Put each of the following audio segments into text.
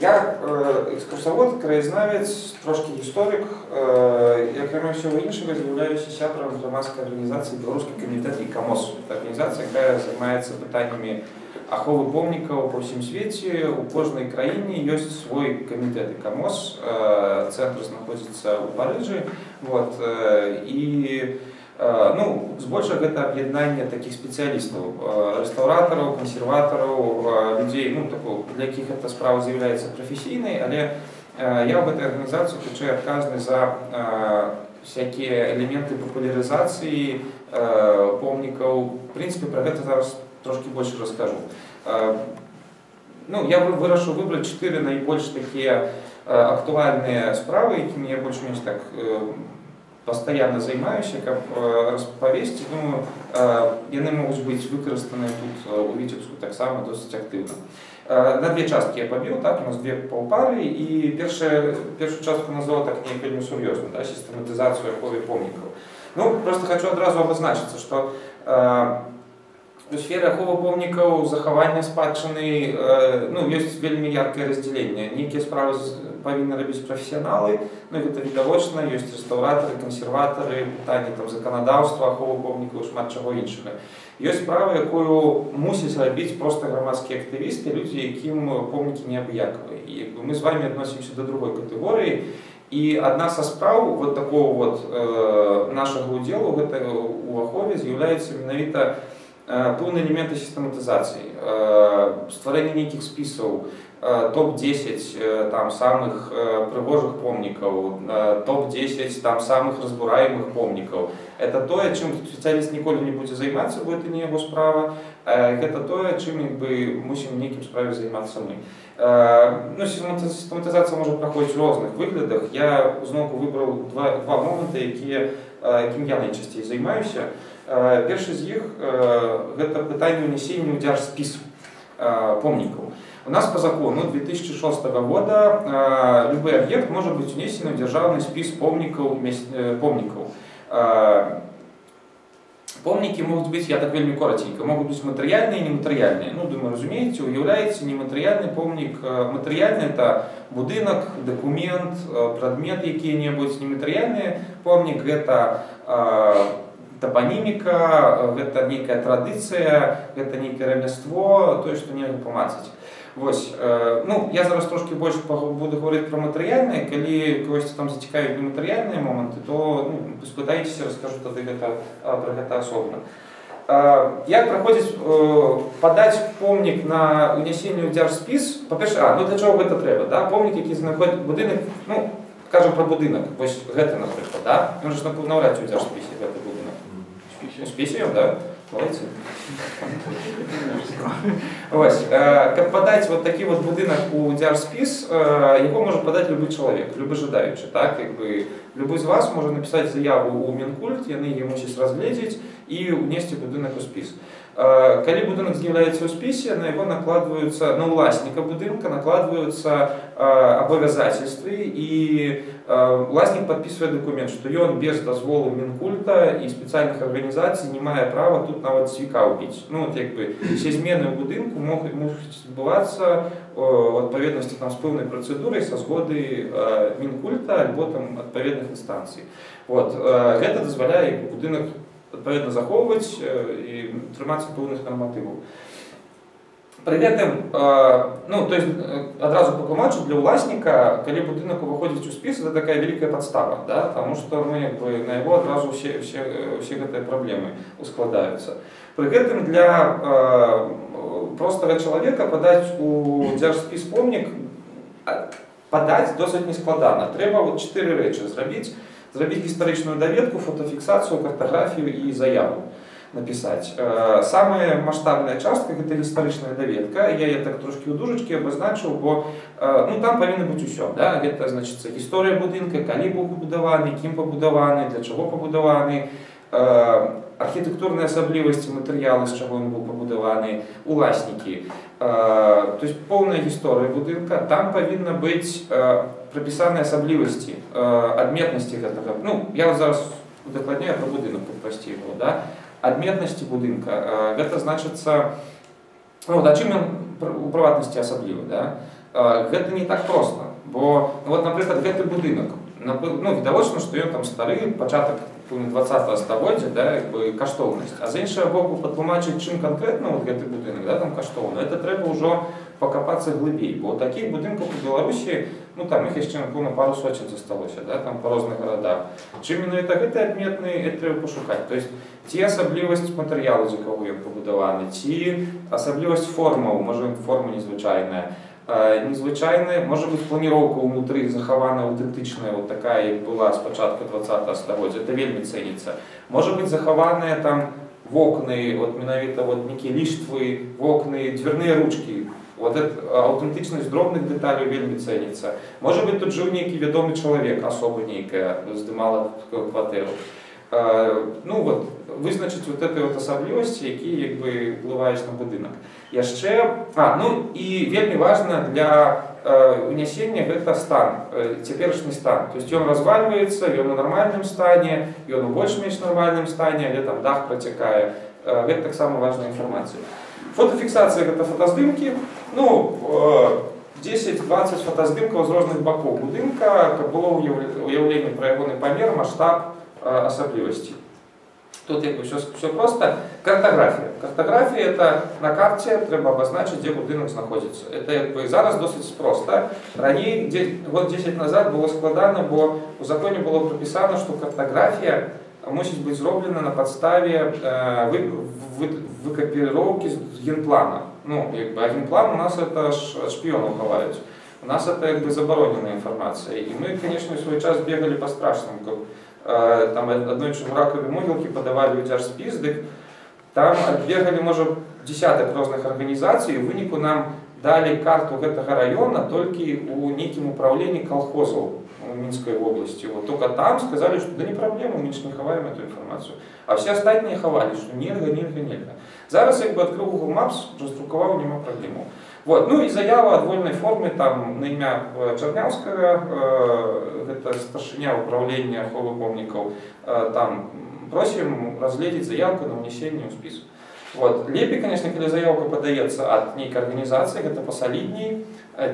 Я экскурсовод, краєзнавець, трошки історик. Я, кроме всього іншого, являюсь ініціатором громадської організації Белорусский комитет ICOMOS. Це організація, яка займається питаннями аховы помнікаў по всім світі. У кожній країні є свій комітет ICOMOS. Центр знаходиться у Парижі. Вот. І ну, збольшага гэта аб'яднанне таких спецыялістаў, рэстаўратараў, кансерватараў, людзей, ну, такого, для якіх эта справа з'яўляецца прафесійнай, але я в этой организации хачу адказны за всякие элементы популяризации помнікаў. В принципе, про это зараз трошки больше расскажу. Ну, я вырашу выбрать 4 наибольш такие актуальные справы, якімі я больш-менш так постоянно займаюся, как распавесці, думаю, яны могуць быць выкарыстаны тут у Віцебску таксама досыць актыўна. На две часткі я пабіў, так, у нас две паўпары, і першую частку назваў так не вельмі сур'ёзна, да, сістэматызацыю аховы помнікаў. Ну, просто хочу адразу абазначыцца, што у сфере аховы помнікаў, захавання спадчыны, ну, ёсць вельмі яркае раздзяленне. Некія справы павінны рабіць прафесіяналы, ну, гэта відавочна, ёсць рэстаўратары, кансерватары, пытанні там заканадаўства, аховы помнікаў, шмат чаго іншага. Ёсць справа, якую мусяць рабіць проста грамадскія актывісты, людзі, якім помнікі неабыякавыя. І мы з вами адносімся да другой катэгорыі. І адна са справ вот такого вот нашага ўдзелу у ахове з'яўляецца менавіта поўныя элементы сістэматызацыі, стварэнне нейкіх спісаў, топ-10 там самых прыгожых помнікаў, топ-10 там самых разбураемых помнікаў. Это тое, чым спецыяліст ніколі не будзе займацца, бо это не яго справа. Гэта тое, чым мы мусім некім справе займацца мы. Ну, сістэматызацыя можа праходзіць у розных выглядах. Я зноўку выбраў два моманты, якім я найчасцей займаюся. Першы з іх гэта пытанне ўнясення ў дзяржспіс помнікаў. У нас по закону 2006 года любой объект может быть внесен в державный список помников. Помники могут быть, я так вельми коротенько, могут быть материальные и нематериальные. Ну, думаю, разумеете, является нематериальный помник. Материальный – это будинок, документ, предмет какие-нибудь. Нематериальный помник – это топонимика, это некая традиция, это некое ремесло, то, что нельзя помацать. Вось, ну, я зараз трошки больше буду говорить про материальные, коли когось там зацікавить нематериальные моменты, то, ну, поспытайтесь, расскажу тогда про это особенно. Як проходить подать помник на унесение в держспис? По-перше, ну для чего это треба, да? Помник, який знаходит будинок, ну, кажем про будинок, ось гэта, например, да? Он же навряд ли в держсписе это будинок. В списе, да? Молодцы. Ось, как подать вот такие вот будинок у держспіс, его может подать любой человек, любой жадаючий, так, как бы, любой из вас может написать заяву у Минкульт, яны ее мусяць разглядзець и унести будинок у спіс. Калі будинок з'является у списе, на его накладываются, на уласника будинка накладываются обязательства, и уласник подписывает документ, что он без дозволу Минкульта и специальных организаций не имеет права тут навод свіка убить. Ну, вот, как бы, все измены в будинку могут отбываться в отповедности там с пыльной процедурой, со сгоды Минкульта, або там отповедных инстанций. Вот, это дозволяет будинок адпаведна захоўваць і трымацца пэўных нарматываў. При гэтым, ну, то есть, адразу патлумачу, для ўласніка, калі будынак уваходзіць у спіс, это такая вялікая падстава, да, потому что мы, як бы, на яго адразу все гэтыя праблемы ускладаюцца. При гэтым для простага чалавека падаць у дзяржспіс помнік, падаць досыць нескладана. Трэба вот 4 рэчы зрабіць. Зрабіць гістарычную даведку, фотафіксацыю, картаграфію і заяву напісаць. Самая маштабная частка – гэта гістарычная даведка. Я яе так трошкі ў дужачкі абазначыў, бо там павінна быць усё. Гэта, значыцца, гісторыя будынка, калі быў пабудаваны, кім пабудаваны, для чаго пабудаваны, архітэктурныя асаблівасці, матэрыялы, з чаго ён быў пабудаваны, уласнікі. То есть поўная гісторыя будынка. Там павінна быць прапісаныя асаблівасці, адметнасці гэтага. Ну, я вот зараз удакладняю про будынок, попросці его, да? Адметнасці будынка. Гэта значыцца, ну, да, чым ён у прыватнасці асаблівы, да? гэта не так проста, бо вот, напрыклад, гэты будынак, ну, відавочна, што ён там стары, пачатак 20-го стагоддзя, да, як бы каштоўнасць. А з іншага боку, патлумачыць, чым канкрэтна вот гэты будынак, да, там каштоўна, это трэба ўжо покопаться глыбей. Бо таких будинков у Беларуси, ну там их еще на пару сотен засталось, да, там по разных городах. Чем именно это отметные, это треба пошукать. То есть те особливости материала, за кого я побудованы, те особливости формы, может быть форма незвычайная. Незвычайная, может быть планировка внутри захована аутентичная, вот такая и была с початка 20-го стагоддзя, это вельми ценится. Может быть захованная там вокны, вот миновито вот некие лиштвы, вокны, дверные ручки. Вот эта аутентичность дробных деталей вельми ценится. Может быть, тут жил некий ведомый человек, особо некая, сдымала квартиру. Ну вот, вызначить вот этой вот особливости, які, как бы, впливаешь на будинок. Еще, ну и вельми важно для унесения это стан, теперешний стан. То есть он разваливается, он в нормальном стане, он в больше-меньше нормальном стане, или там дах протекает. Это так само важная информация. Фотофиксация это фотоздымки, ну, 10-20 фотаздымкаў з розных бакоў будынка, каб было уяўленне пра ягоны памер, маштаб, асаблівасці. Тут як бы все просто. Картография. Картография это на карте треба обозначить, где будинок находится. Это как бы зараз досить просто. Ранее, год 10 назад было складано, бо у законе было прописано, что картография мусіць быць зроблена на подставе выкопіроўкі з генплана. Ну, как бы, а генплан у нас это шпионов хаваюць. У нас это как бы забороненная информация. И мы, конечно, в свой час бегали по страшным. Там одной чумраковой могилке подавали у тебя спиздык. Там бегали, может, десяток разных организаций. И в вынику нам дали карту этого района только у неким управлении колхозов в Минской области. Вот только там сказали, что да не проблема, мы не хаваем эту информацию. А все остальные хавали, что нельзя. Зараз я бы открыл Google Maps, раздрукувал, нема проблему. Вот. Ну и заява о вольной форме, там на имя Чернянского, это старшиня управления Аховы помников, там просим разглядеть заявку на внесение в список. Вот. Лепей, конечно, когда заявка подается от некой организации, это посолидней,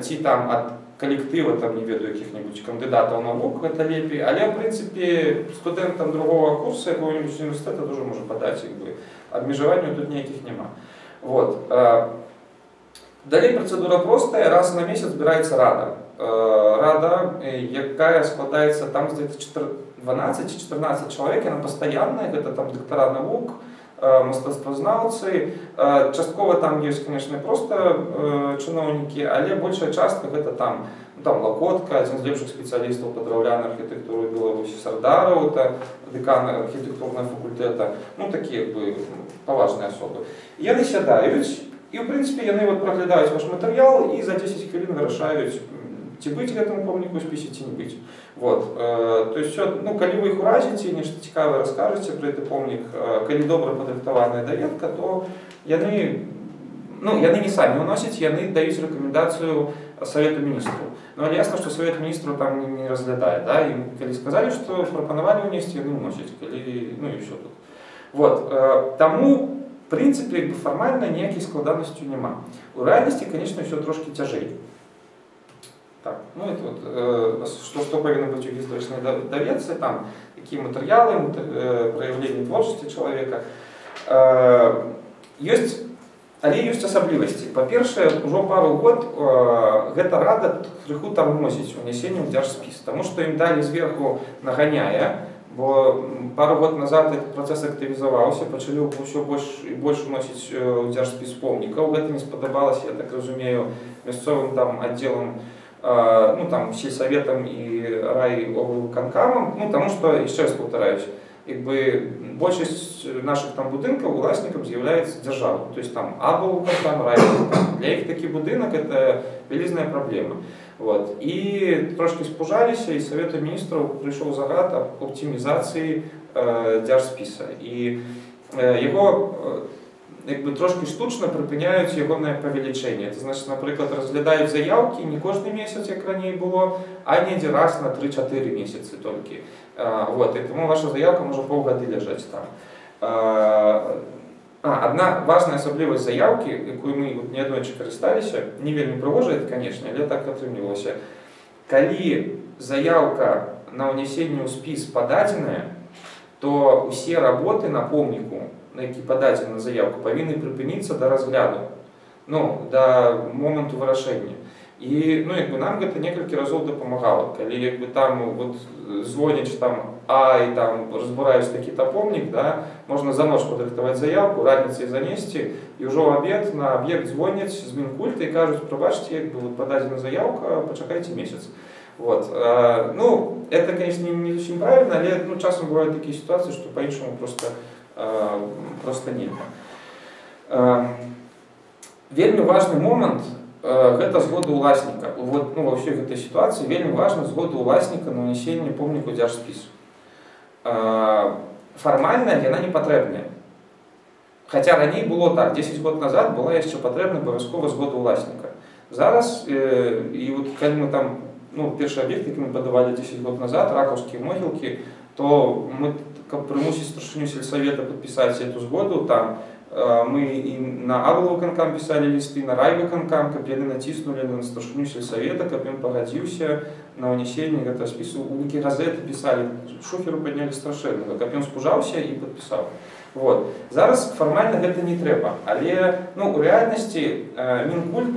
ти там от коллектива, там, не веду, каких-нибудь кандидатов наук, это лепей, але, в принципе, студентам другого курса какого-нибудь университета тоже можно подать, как бы, обмежеванию тут никаких нема. Вот. Далее процедура простая, раз на месяц собирается рада. Рада, якая складается там где-то 12-14 человек, она постоянная, это там доктора наук, мастацтвазнаўцы, часткова там есть, конечно, просто чиновники, але большая частка это там, ну, там Лакотка, один из лепших специалистов по драўлянай архитектуры Беларуси, Сардаров, это декан архитектурного факультета, ну такие как бы поважные особы. И они сядают, и в принципе они вот проглядают ваш материал и за 10 хвилин вырашают, ці быць гэтаму помніку спісе, ці не быць. Вот. То есть, ну, калі вы іх уразіце, нешта цікавае раскажаце про этот помнік, калі добра падрыхтаваная даведка, то яны, ну, яны не самі уносяць, яны даюць рекомендацию Совету Министров. Но ясно, что Совет Министров там не разглядает, да, им калі сказали, что пропоновали унести, яны уносяць, калі, ну, и все тут. Вот. Тому, в принципе, формально ніякай складанасцю нема. У реальности, конечно, все трошки тяжелее. Так, ну это вот, что повинно быть у гістарычнай даведцы, там, какие материалы, проявление творчества человека. Есть, але есть особливости. По-перше, уже пару год гэта рада крыху тармозіць унесение у дзяржспіс, потому что им дали сверху нагоняя, бо пару год назад этот процесс активизовался, пачалі все больше и больше уносить у дзяржспіс помнікаў. Гэта не сподобалось, я так разумею, мясцовым там отделом, ну там сельсоветом и райоблканкамом, ну потому что, еще раз повторяюсь, как бы большесть наших там будинков властником является держава, то есть там облканкам, райоблканкам, для их таких будинок это велизная проблема. Вот. И трошки спужались, и Совету Министров пришел загад об оптимизации держсписа, и его как бы трошки штучно припыняют ягоное повеличение. Это значит, например, разглядают заявки не каждый месяц, как ранее было, а не один раз на 3-4 месяца только. Вот, и тому ваша заявка может полгода лежать там. одна важная особливость заявки, якую мы неаднойчы карысталіся, не вельмі прыгожая, конечно, але так атрымлівалася. Калі заявка на ўнясенне ў спіс пададзеная, то усе работы на помніку, на які пададзена заявка, павінны прыпыніцца да разгляду, ну, да моманту вырашэння. І ну, якби, нам гэта некалькі разоў дапамагала, калі якби, там вот, звоняць там, а і там разбураюць такі-то помнік, да, можна за ноч падрыхтаваць заявку, раніцай занесці, і ўжо абед на аб'ект звоняць з мінкульта і кажуць, прабачце, як бы вот, пададзена заявка, пачакайце месяц. Вот. Ну, это, конечно, не очень правильно, но ну, часом бывают такие ситуации, что по-иншему просто нет. Вельми важный момент это згода уласника. Вот, ну, во всей этой ситуации вельми важна згода уласника на унесение помника ў дзяржспіс. Формально она не потребная. Хотя ранее было так, 10 год назад была еще потребна обовязкова згода уласника. Зараз, и вот когда мы там ну, першы аб'ект, які мы падавалі 10 год назад, ракаўскія могілкі, то мы, каб прымусіць старшыню сельсавета падпісаць эту згоду, там мы і на аблвыканкам пісалі лісты, на райвыканкам, каб яны націснулі на старшыню сельсавета, каб ён пагадзіўся на ўнесенне гэтага спісу. У вынікі газеты пісалі, шуферу паднялі страшэннага, каб ён спужаўся і падпісаў. Вот. Зараз формально гэта не трэба, але ну, у рэальнасці Мінкульт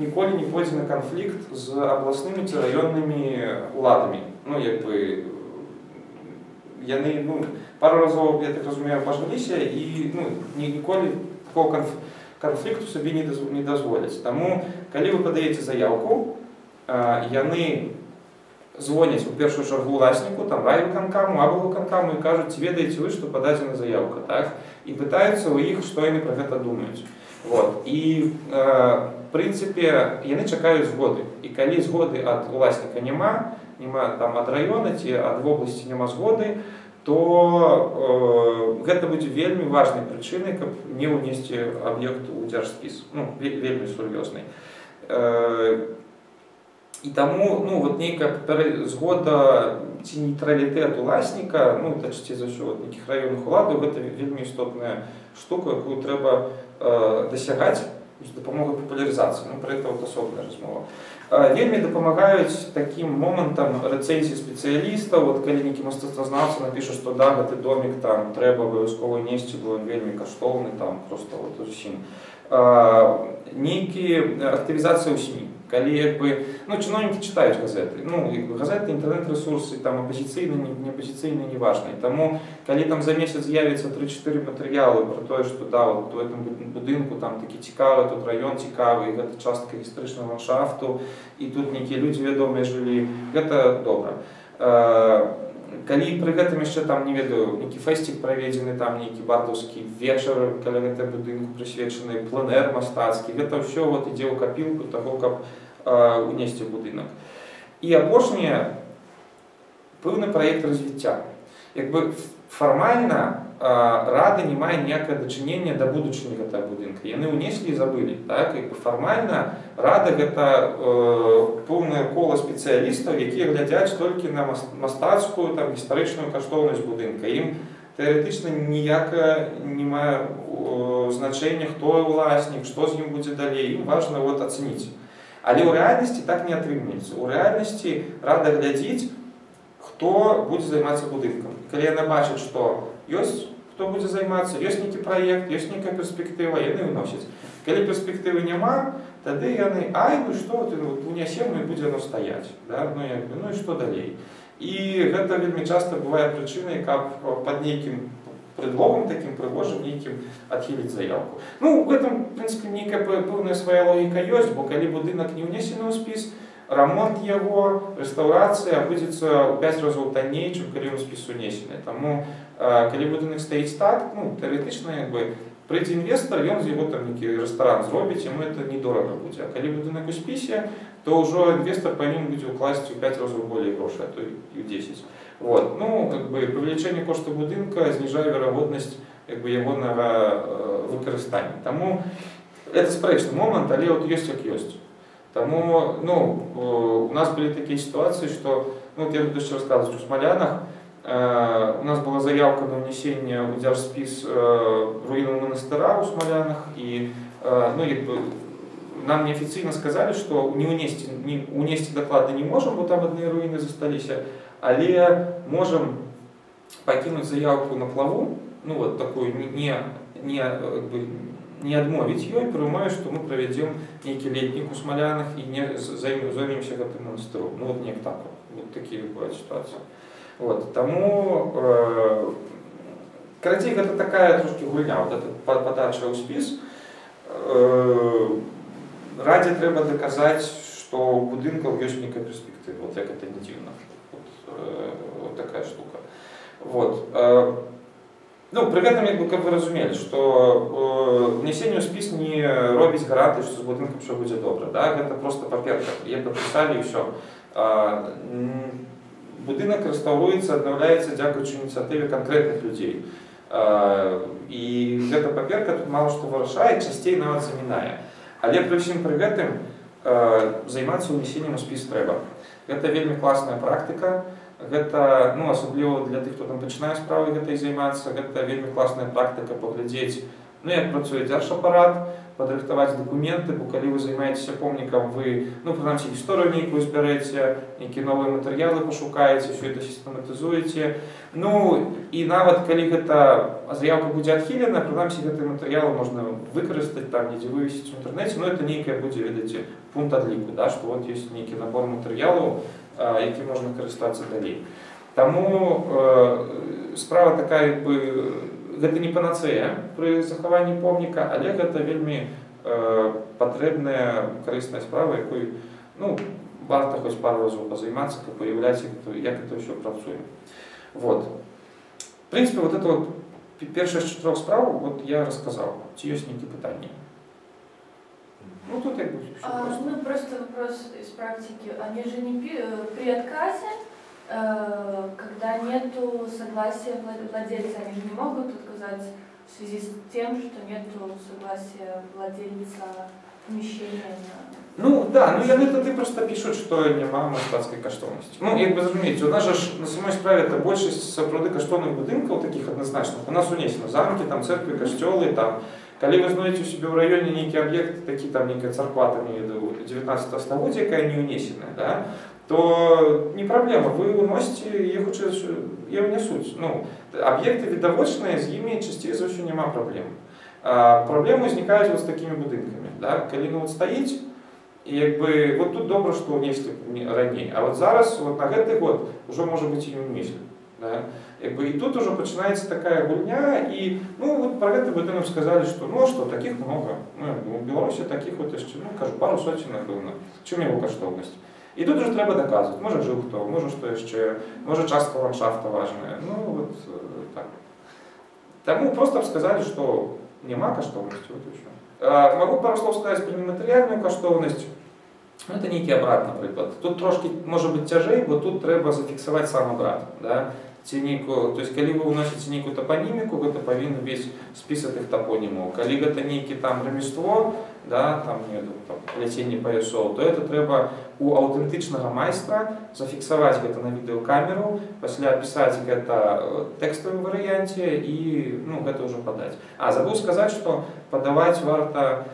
ніколі не пойдзе на канфлікт з абласнымі ці раённымі уладамі. Ну, як бы, яны ну, пару разоў, я так разумею, пажыліся і ну, ніколі такого канфлікту сабе не дазволяць. Таму, калі вы падаеце заявку, яны звоняць у першую чаргу ўласніку, там райвыканкаму, аблвыканкаму і кажуць, ведаеце вы, што пададзена заявка, так? І пытаюцца ў іх, што яны пра гэта думаюць. Вот. І, в прынцыпе, яны чакаюць згоды. І калі згоды ад ўласніка няма, там ад раёна ці ад вобласці няма згоды, то гэта будзе вельмі важнай прычынай, каб не ўнесці аб'ект у дзяржспіс. Ну, вельмі сур'ёзнай. І таму, ну, вот некая згода ці нейтралітэт уласніка, ну, часцей за ўсё, некіх раённых уладаў, гэта вельмі істотная штука, якую трэба дасягаць з дапамогай папулярызацыі, ну, пра гэта вот асобная размова. Вельмі дапамагаюць такім момантам рэцэнзіі спецыяліста, вот калі некі мастацтвазнаўца напіша, што да, гэты домік там трэба абавязкова несці, бо ён вельмі каштоўны, там просто вот усім. Некія актывізацыі ў СМІ. Калі ну, чыноўнікі читаюць газеты, ну, газеты, інтэрнэт-ресурсы, апазіцыйны, не апазіцыйны, не важны. Таму, калі там за месяц з'явіцца 3-4 матэрыялы пра тое, што да, вот, у гэтым будынку там такі цікавы, тут раён цікавы, гэта частка гістарычнага ландшафту, і тут некія людзі вядомыя жылі, гэта добра. Калі пры гэтым яшчэ там, не ведаю, некі фэсцік праведзены, там некі бардаўскі вечар, каля гэтага будынку прысвечаны, планер мастацкі, гэта ўсё вот ідзе ў капілку таго, каб унесці будынак. І апошняе пэўны праект развіцця. Як бы фармальна рада не мае ніякае дачынення да будучыні гэтага будынка. Яны ўнеслі і забылі. Так? Як бы фармальна рада гэта поўнае кола спецыялістаў, якія глядзяць толькі на мастацкую, там, гістарычную каштоўнасць будынка. Ім тэарэтычна ніяка не мае значэння, хто ўласнік, што з ім будзе далей. Ім важна вот, ацэніць. Але ў рэальнасці так не атрымліваецца. У рэальнасці рада глядзіць, хто будзе займацца будынкам. Калі яна бачыць, што ёсць, хто будзе займацца, ёсць некі праект, ёсць некая перспектыва, яны ўносяць. Калі перспектывы няма, тады яны, ай, ну што, унясем, ну і будзе оно стаяць. Ну і што далей. І гэта вельмі часта бывае прычынай, каб пад нейкім предлогом таким прыгожым некім адхіліць заявку. Ну, у гэтым, в прынцыпе, некая пэўная свая логіка ёсць, бо калі будынак не ўнесены ў спіс, рамонт яго, рэстаўрацыя будзецца ў 5 разоў танней, чым калі ў спіс унесены. Таму, калі будынак стаіць так, ну, тэарэтычна, як бы, прыйдзе інвестар, ён з яго там некі рэстаран зробіць, яму это недорага будзе. А калі будынак у спісе, то ўжо інвестар павінен будзе ўкласці ў 5 разоў болей грошай, а то і ў 10. Вот. Ну, как бы, павелічэнне кошта будынка зніжае верагоднасць как бы, ягонага выкарыстання. Таму, это спрэчны момант, але вот ёсць як ёсць. Таму, ну, у нас были такие ситуации, что, ну, вот я буду еще рассказывать, у Смолянах У нас была заявка на внесение у держспіс руїнів монастыра у Смолянах, і нам неофіційно сказали, що унести доклады не можемо, бо там одні руїни залишилися, але можемо покинути заявку на плаву, ну от таку, не адмовіць ёй, приймаю, що ми проведемо некий летник у Смолянах і займемося гэтым монастыром. Ну от неяк так, от такі бывает ситуація. Вот, тому, короче, это такая трошки гульня, вот эта подача у спіс. Ради треба доказать, что у будинков есть некая перспектива, вот как это не дивно, вот такая штука. Вот. Ну, при этом, как вы разумели, что внесение у спіс не робить гарантии, что с будинком все будет добро, да, это просто паперка, я подписали и все. Будинок реставруется, обновляется дякуючи инициативе конкретных людей. И эта паперка тут мало что вырашает, частей нават замінае. Але при всем при гэтым займаться унесением у спіс треба. Это вельми классная практика, это, ну, особливо для тех, кто там начинает справы этой заниматься, это вельми классная практика поглядеть, ну, как працует держапарат, подрыхтовать документы, бо калі вы займаетесь помником, вы, ну, принамсі, историю некую изберете, некие новые материалы пошукаете, все это систематизуете. Ну, и нават, калі эта заявка будет отхилена, принамсі, эти материалы можно выкористать, там, где вывесить в интернете, но это некое будет, видите, пункт отлику, да, что вот есть некий набор материалов, яким можно користаться далее. Тому справа такая, как бы, это не панацея при заховании помника, але это вельми потребная, корыстная справа, якой, ну, варто хоть пару раз позайматься, как появляться, как это все працует. Вот. В принципе, вот это вот первые 4 справ вот я рассказал. Те есть некие пытания. Ну, тут я буду просто. Ну, просто вопрос из практики. Они же не при отказе, когда нету согласия владельца, они же не могут отказать в связи с тем, что нету согласия владельца помещения. Ну да, ну я на это ты просто пишут, что не мама штатской каштовности. Ну, как бы разумеется, у нас же на самой справе это больше сапраўды каштовных будинков таких однозначных. У нас унесено замки, там церкви, касцёлы, там. Калі вы знаете у себя в районе некий объект, такие там некая церква, там, 19 стагодия, какая не унесенная, да, то не проблема, вы уносите, я хочу, я унесусь. Ну, объекты видовочные, с ними частей за все нема проблем. Проблемы возникают вот с такими будинками, да, калина вот стоит, и как бы, вот тут добро, что унесли ранее, а вот зараз, вот на этот год, уже может быть и не унесли. Да? И тут уже начинается такая гульня, и, ну, вот про это бы нам сказали, что, ну, что таких много, ну, в Беларуси таких вот еще, ну, кажу, пару сотен, напевно, чем его коштовность. И тут уже треба доказывать, может, жил кто, может, что еще, может, частка ландшафта важная, ну, вот так. Тому просто сказали, что нема коштовности, вот еще. Могу пару слов сказать про нематериальную коштовность. Ну, это некий обрат, например. Тут трошки, может быть, тяжей, вот тут треба зафиксовать сам обрат. Да? То есть, когда вы уносите некую топонимику, это повинен весь список их топонимов. Когда это некие там ремесло, да, там, плетение поясов, то это треба у аутентичного майстра зафиксовать это на видеокамеру, после описать это в текстовом варианте и, ну, это уже подать. А, забыл сказать, что подавать варто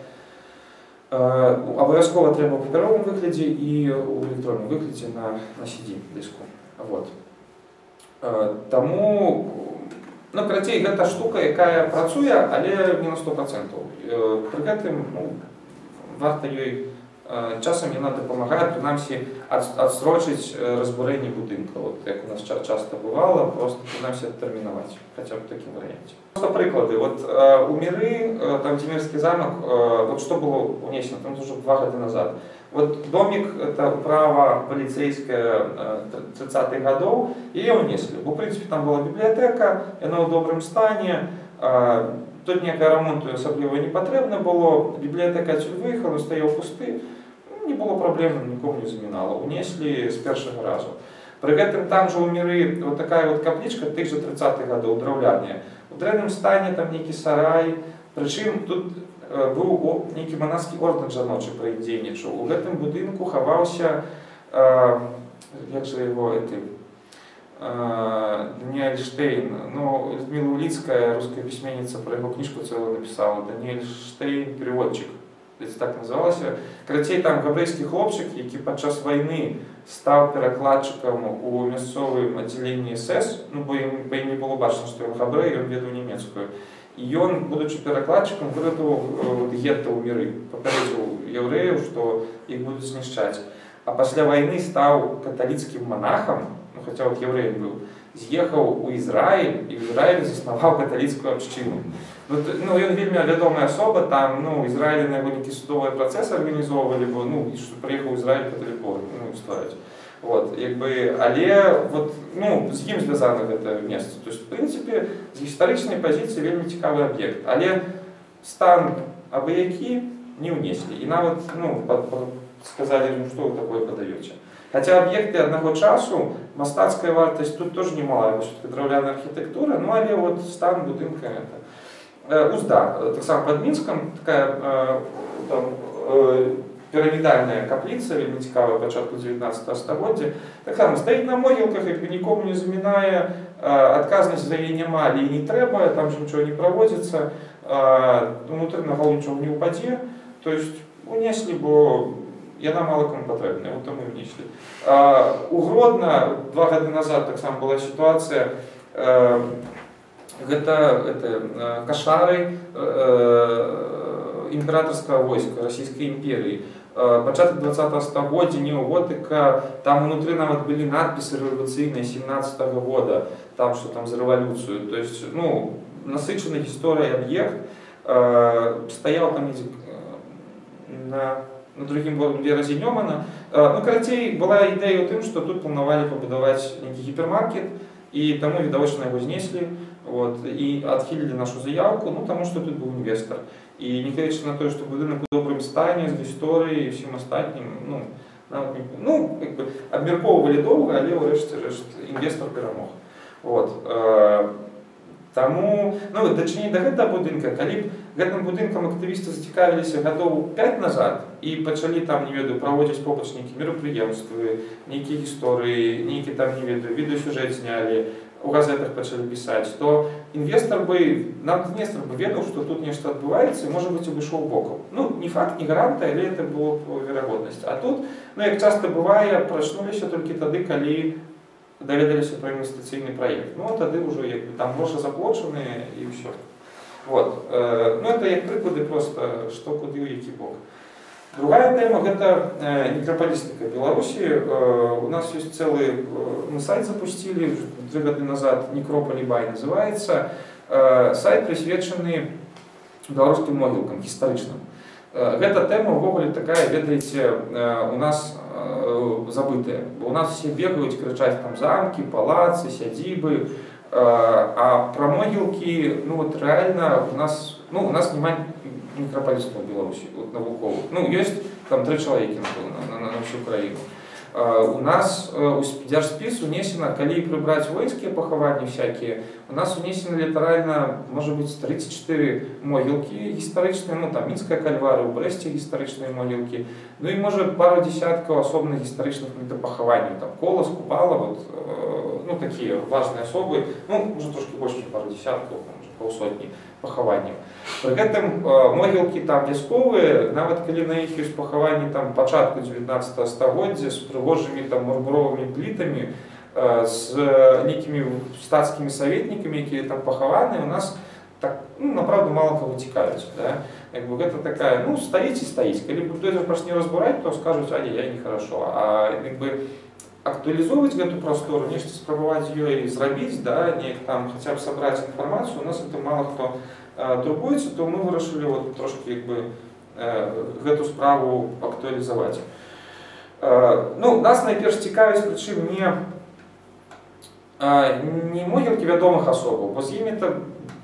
обовязково треба в паперовом выгляде и в электронном выгляде на CD-диску. Вот. Тому, ну, короче, это штука, якая працуе, але не на 100%. При гэтым, ну, варта ёй часам яна дапамагае, прынамсі, адсрочыць разбурэнне будынка, вот, як у нас часто бывало, просто прынамсі адтэрмінаваць, хотя бы в такім варыянце. Просто прыклады, вот у Міры, там Демірскі замак, вот что было унесено, там уже 2 года назад. Вот домик, это управа полицейская 30-х годов, ее унесли. В принципе, там была библиотека, она в добром стане, тут некая ремонту особливо не потребно было, библиотека отсюда выехала, стоял пусты, не было проблем, никому не заминало, унесли с первого раза. При этом там же у Миры вот такая вот капличка тех же 30-х годов, древляния. В древнем стане там некий сарай, причем тут был некий монашеский орден жаночий проіндзейнічаў. У гэтым будинку хаваўся, як же его, Даниэль Штейн, но Людмила Улицкая, русская письменница, про его книжку целую написала. Даниэль Штейн, переводчик, это так называлось. Карацей, там габрэйскі хлопчык, які падчас вайны стаў перакладчыкам у мясцовым аддзяленні СС, ну, бо ім не было бачна, што ён габрэй, ён ведаў нямецкую. І ён, будучы перакладчыкам, выратаваў гетта ў міры, папярэдзіў яўрэяў, што іх будуць знішчаць. А пасля вайны стаў каталіцкім манахам, хотя вот еврей был, съехал у Израиль, и в Израиле засновал католическую общину. Ну, он вельми ведомая особа, там, ну, Израиле на его некие судовые процессы организовывали, ну, и что приехал в Израиль католиков, ну, устроить. Вот, как бы, але, вот, ну, с кем связано это место? То есть, в принципе, с исторической позиции вельми интересный объект, але стан объекты не унесли. И нам вот, ну, сказали, ну, что вы такое подаете. Хотя объекты одного часу, мастацкая вартость тут тоже немалая, все-таки драўляная архитектура, ну але вот стан будинка это. Узда, так само под Минском, такая там, пирамидальная каплица, вельми цікавая, початку 19 стагоддзя, так само стоит на могилках, и никому не заминая, отказность за ей нема, але не треба, там же ничего не проводится, внутрь на голову ничего не упаде, то есть унесли бы. И она мало кому потребная, вот там и внесли. У Гродно 2 года назад так само была ситуация, это кашары императорского войска Российской империи. Початок 20-го стагоддзя, неоготыка, там внутри нам были надписи революционные 17-го года, там что там за революцию, то есть, ну, насыщенный историей объект, стоял там на другим боком, где разъединёмана. Ну, карацей, была идея о том, что тут планировали побудовать некий гипермаркет, и тому, видовочно, его снесли, вот, и отхилили нашу заявку, ну, потому что тут был инвестор. И не кажется на то, что будинок в добром стане, с историей и всем остальным, ну, нам, ну, как бы, обмерковывали долго, а лево решит инвестор перемог. Вот. Таму, ну, точнее, до этого будинка, калі б гэтым будинкам активисты зацікавіліся гадоў 5 назад и начали там, не ведаю, проводить побач некие мероприемства, некие истории, некие там, не ведаю, видеосюжет сняли, у газетах начали писать, то инвестор бы, нам инвестор бы ведал, что тут нечто отбывается, и, может быть, обошел боком. Ну, не факт, не гарант, але это была вероятность. А тут, ну, как часто бывает, проснулись только тогда, коли доведались про инвестиционный проект. Ну, тогда уже там гроши заплачены и все. Вот. Ну, это как приклади просто, что куда и який бок. Другая тема – это некрополистика Беларуси. У нас есть целый, мы сайт запустили 2 года назад, «Некрополи-бай» называется. Сайт, присвеченный белорусским могилкам, историчным. Эта тема вовсе такая, ведаете, у нас забытая. У нас все бегают, кричат там замки, палацы, сядибы, а про могилки, ну вот реально у нас немає некрополистов в Беларуси, вот науковых. Ну, есть там 3 человека на всю Украину. У нас у держспис унесено, коли прибрать воинские похования всякие, у нас унесено литерально, может быть, 34 могилки историчные, ну там Минская кальвара, у Бресте историчные могилки, ну и может пару десятков особенных историчных похований, там Колос, Купала, вот, ну такие важные особые, ну уже трошки больше, чем пару десятков, может, полсотни пахаваннем. При этом могилки там вясковые, нават калі на іх ёсць пахаванні там пачатку 19 стагоддзя с прыгожими там мармуровымі плітамі, с некими статскими советниками, якія там пахаваны, у нас так, ну, направду мало кого цікавіць, да? Как бы это такая, ну, стоите, стоите. Калі бульдозер пачне разбурать, то скажут, ай, я нехорошо. А как бы актуализовать эту простору, нечто спробовать ее и сделать, да, не там хотя бы собрать информацию, у нас это мало кто турбуется, то мы решили вот трошки как бы эту справу актуализовать. Ну, нас наперш цікавіць, причем не могилки ведомых особо, бо з імі то,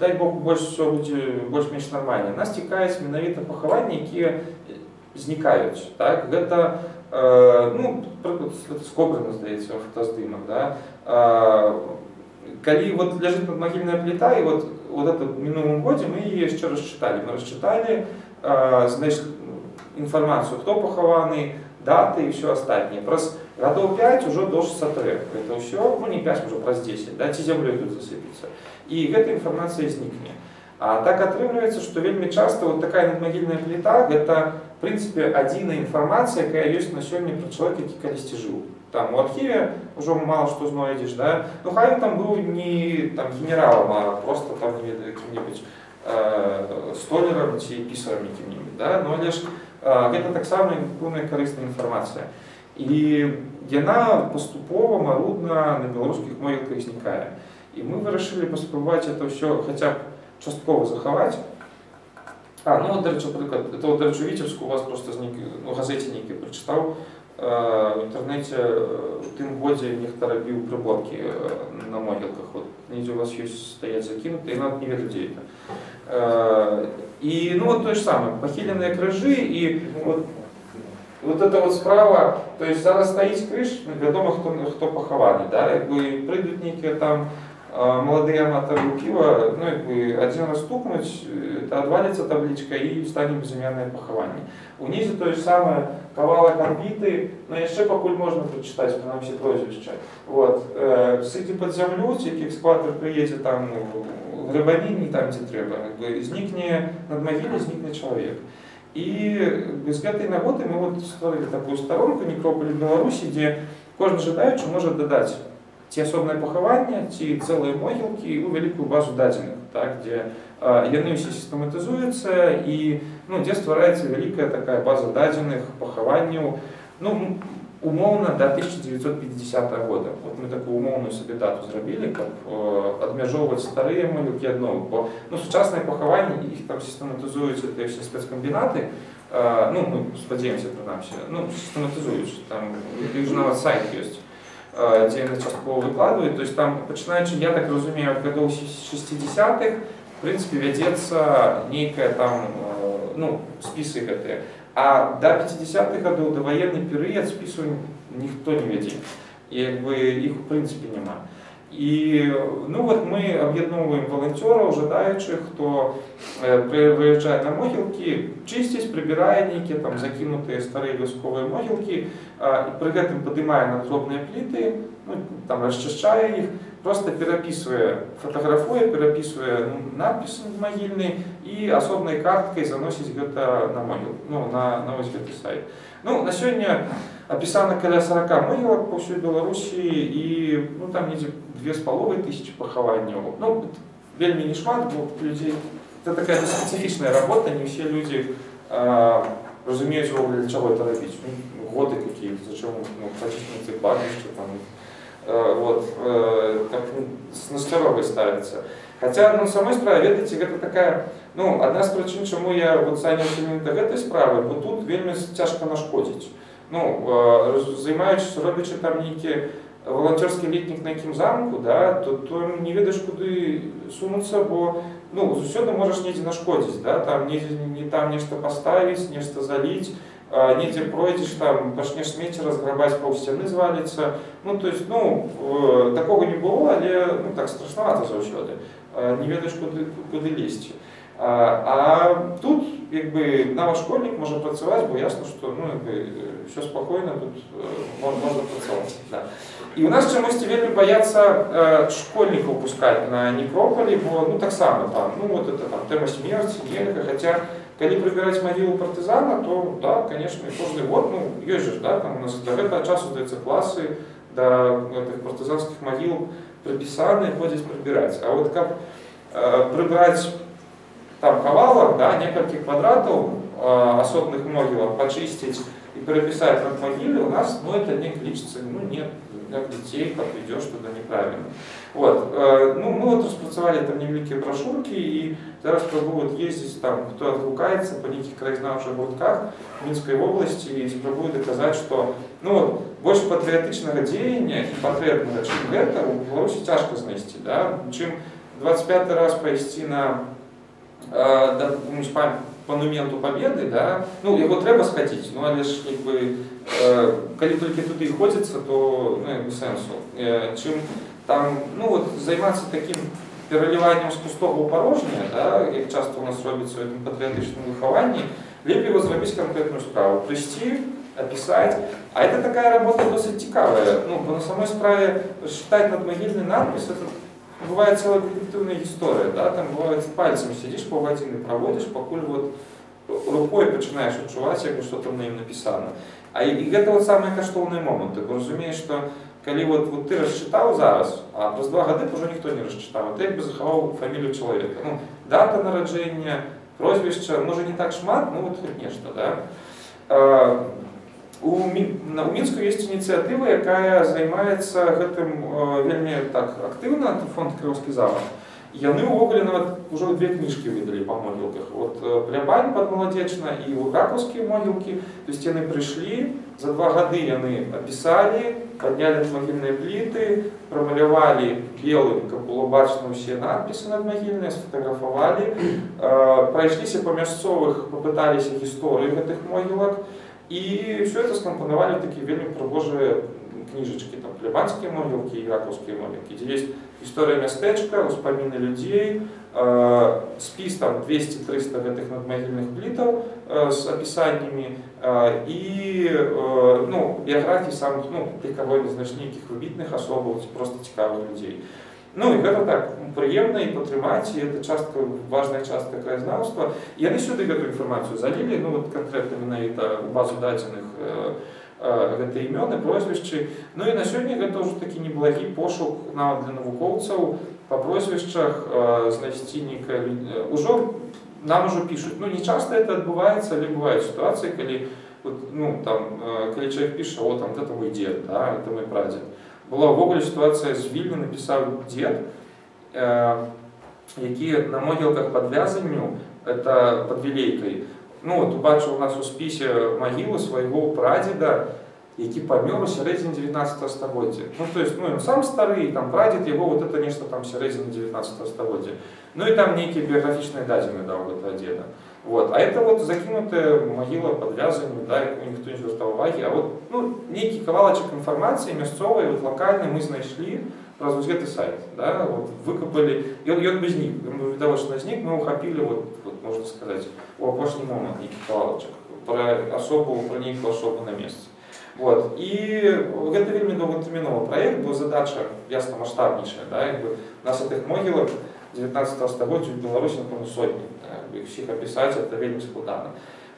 дай бог, больш-менш нормально. Нас цікавіць менавіта пахаванні, які зникают, так, это, ну, скобрано, здається, фотоздымок, да, коли вот лежит надмогильная плита, и вот это в минулом году мы ее еще расчитали, значит, информацию, кто похованный, даты и все остальное. Праз гадоў 5 уже дождь сатрэ. Это все, ну не 5, уже праз 10, дайте землю тут засыпется. И эта информация изникнет. А так атрымліваецца, что вельми часто вот такая надмагільная плита, это в принципе одна информация, которая есть на сегодня про человека, который калісьці жил. Там у архиве уже мало что знойдешь, да? Ну хай он там был не там, генералом, а просто там каким-нибудь столяром и писаром каким-нибудь, да? Но лишь это так самая полная корыстная информация. И она поступово, марудно на белорусских мовах возникает. И мы решили поспробовать это все, хотя бы частково заховать. Ну вот, например, это вот речь Витебск у вас просто ну, газете некий прочитал, в интернете в тым годе нехто рабил приборки на могилках, вот, где у вас есть стоять закинуты, и надо не верить, где это. И ну вот то же самое, похиленные крыжи, и вот это вот справа, то есть зараз стоит крыш, ведомо, кто похованный, да, как бы придут некие там молодые аматоры пива, ну, как бы один раз стукнуть, отвалится табличка и встанет безымянное похование. Унизу то же самое, кавалок орбиты, но еще покуль можно прочитать, потому что все прозвища. Вот, сыти под землю, тільки экскаватор приедет там грабанин, не там, где треба, как бы изникне над могилой, изникне человек. И без этой работы мы вот строили такую сторонку Некрополи Беларуси, где каждый желающий может додать те особные похования, те целые могилки и великую базу даденных, так, где яны все систематизуются и ну, где створается великая такая база даденных похованию, ну, умовно до 1950 года. Вот мы такую умовную себе дату сделали, как отмежевывать старые могилки от новых. Ну, сучасные похования, их там систематизуются, это все спецкомбинаты, ну, мы сподеемся, это нам все, ну, систематизуются, там, их же на вас сайт есть, где они частково выкладывают, то есть там, начинаючи, я так разумею, от годов 60-х, в принципе, ведется некая там, ну, списы этой. А до 50-х годов, до военной период список никто не ведет. И как бы их в принципе нема. И ну вот мы объединяем волонтеров, ожидающих, кто выезжает на могилки, чистить, прибирая некие там закинутые старые войсковые могилки, при этом поднимая на дробные плиты, ну, там расчищая их, просто переписывая, фотографуя, переписывая ну, надписи могильные и особной карткой заносить это на могилу, ну, на этот сайт. Ну, на сегодня описано около 40 могилок по всей Беларуси и ну, там где 2500 похований. Ну, вельми не шмат, людей. Это такая специфичная работа, не все люди разумеют, для чего это робить. Ну, годы какие, зачем ну, почистить кладбище, там, вот, так на снасторовой ставится. Хотя, ну, самой справе, видите, это такая, ну, одна из причин, чему я вот занялся именно этой справой, вот тут вельми тяжко нашкодить. Ну, занимаючись, робячи там некий волонтерский летник на якім замку, да, то не ведаешь, куда сунуться, бо, ну, все ты можешь негде нашкодить, да, там, там нечто поставить, нечто залить, негде пройдешь, там, начнешь сметь, разграбать, пол стены звалится, ну, то есть, ну, такого не было, але, ну, так страшновато заўсёды, не ведаешь, куда лезть. А тут, как бы, наш школьник может працевать, было ясно, что ну, как бы, все спокойно, тут можно працевать. Да. И у нас чему-то вельми боятся школьников пускать на Некрополе, бо, ну так само там, ну вот это там тема смерти, гелька, хотя, когда прибирать могилу партизана, то, да, конечно, и каждый год, ну, ежешь, да, там у нас до этого часу даются классы, до этих партизанских могил приписаны, ходят прибирать. А вот как прибрать там кавалок, да, несколько квадратов особных могилок почистить и переписать в могиле у нас, ну, это не кличется, ну, нет, как детей, как идешь, туда неправильно. Вот, ну, мы вот распрацевали там невеликие брошюрки, и зараз пробуют ездить там, кто отвлекается по неких краезнавших гуртках Минской области, и пробуют доказать, что, ну, вот, больше патриотичного деяния, патриотного, чем это, у Беларуси тяжко знайсці, да, чем 25-й раз пойти на монументу Победы, да, ну, его треба сходить, но лишь, как бы, когда только туда и ходится, то, ну, без сенсу. Чем там, ну, вот, заниматься таким переливанием с пустого в порожнее, да, как часто у нас робится в этом патриотичном выховании, лепей его зробить конкретную справу, прийти, описать. А это такая работа досить цікавая. Ну, бо на самой справе считать надмогильный надпись, это бывает целая детективная история, да? Там бывает пальцем сидишь, полгодины проводишь, покуль вот рукой начинаешь отчувать, как бы что там на ним написано. А и это вот самый каштовный момент. Ты разумеешь, что когда вот ты рассчитал зараз, а через 2 года уже никто не рассчитал, ты как бы заховал фамилию человека. Ну, дата народжения, прозвище, может не так шмат, но вот хоть нечто, да. У Минску есть инициатива, которая занимается этим вельми так активно, фонд Кривовский Запад. Яны увогуле нават уже 2 книжки выдали по могилках. Вот Прябань подмолодечно и Лугаковские могилки. То есть они пришли, за 2 года они описали, подняли могильные плиты, промалевали белым, как было бачно, все надписи надмогильные, сфотографовали, пройшлись по мясцовых, попытались историю этих могилок. И все это скомпоновали в такие вельми пригожие книжечки, там плебанские могилки и раковские могилки, где есть история местечка, воспомины людей, спис там 200–300 этих надмогильных плитов с описаниями и ну, биографии самых, ну, тих, кого не знаешь, неких выбитных особых, просто цікавых людей. Ну и это так, приемно и потримать, и это частка, важная частка краезнавства. И они сюда эту информацию залили, ну вот конкретно на это базу даденных это имена, прозвищи. Ну и на сегодня это уже таки неблагий пошук на, для навуковцев по прозвищах, знайти некое... Уже нам уже пишут, ну не часто это отбывается, или бывают ситуации, когда, ну, там, когда человек пишет, о, там, это мой дед, да, это мой прадед. Была вогуле ситуация с Вильни, написал дед, які на могилках под вязанью, это под Вилейкой, ну вот убачил у нас у списе могилу своего прадеда, який помер в середине 19 столетия. Ну то есть, ну он сам старый, там прадед его, вот это нечто там в середине 19 столетия. Ну и там некие биографичные даденные, да, у этого деда. Вот. А это вот закинутая могила под вязанием, да, никто не звертал уваги, а вот, ну, некий ковалочек информации местцовой, вот локальной мы нашли, раз вот этот сайт, да, вот, выкопали, и он бы зник, видало, что зник, мы ухапили, вот, можно сказать, у опошнего момент некий ковалочек, про особую, про некую особу на месте. Вот. И это вельми долготерминовый проект, была задача ясно масштабнейшая, да, как бы, у нас этих могилок 19 столетия в Беларуси, например, сотни. Их всех описать, это вельми складано.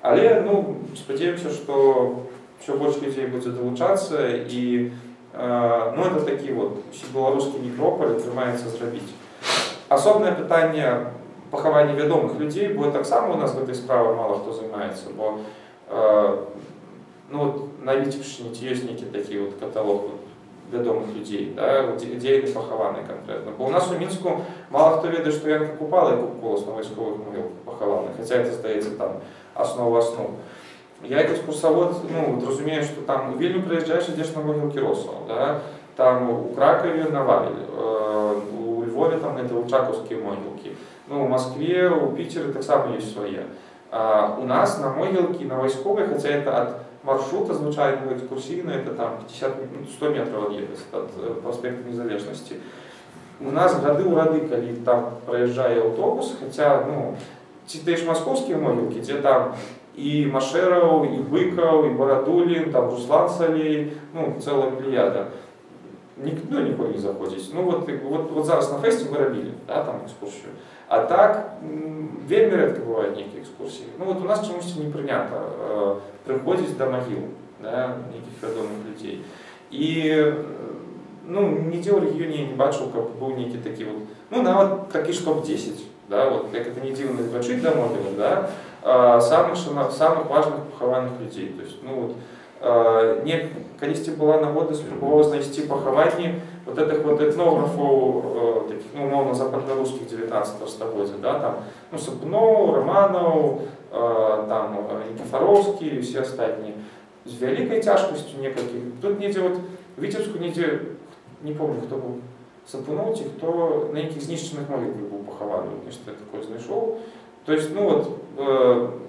Але, ну, сподіваемся, что все больше людей будет долучаться, и, ну, это такие вот, всебелорусский некрополь отримается зробить. Особное питание похования ведомых людей, бо так само у нас в этой справе мало кто занимается, бо, ну, вот, на Витебщине есть некий такие вот каталог ведомых людей, да, где они похованы конкретно. Бо у нас у Минску мало кто ведает, что Янка Купала и Колос на войсковых могилах похованы, хотя это сдается там основа основ. Я как экскурсовод, ну, вот, разумею, что там у Вильню приезжаешь, идешь на могилке Росова, да, там у Кракове на Вавеле, у Львове там это Лучаковские могилки, ну, в Москве, у Питера так само есть свои. А у нас на могилке, на войсковой, хотя это от маршрута звычайного экскурсийного, это там 50–100 метров отъехать от проспекта Незалежности. У нас гады у рады, коли там проезжает автобус, хотя, ну, те же московские могилки, где там и Машеров, и Быков, и Бородулин, там Руслан Солей, ну, целая плеяда. Никто никуда не заходит. Ну, вот зараз на фесте мы робили, да, там экскурсию. А так, вельми редко бывают некие экскурсии. Ну, вот у нас чему-то не принято приходить до могил, да, неких ведомых людей. И, ну, нигде в регионе я не бачил, как был некие такие вот, ну, на вот такие штоп-10, да, вот, как это не дивно звучит до могилы, да, самых важных похованных людей. То есть, ну, вот, количество была нагода спробовала знайти похование вот этих вот этнографов, таких, ну, умовно, западно-русских 19 столетия, да, там, ну, Сапунов, Романов, там, Никифоровский и все остальные, с великой тяжкостью некоторых. Тут нигде вот, в Витебску нигде, не помню, кто был Сапунов, те, кто на неких знищенных могилах был похован, нечто такое знайшов. То есть, ну, вот,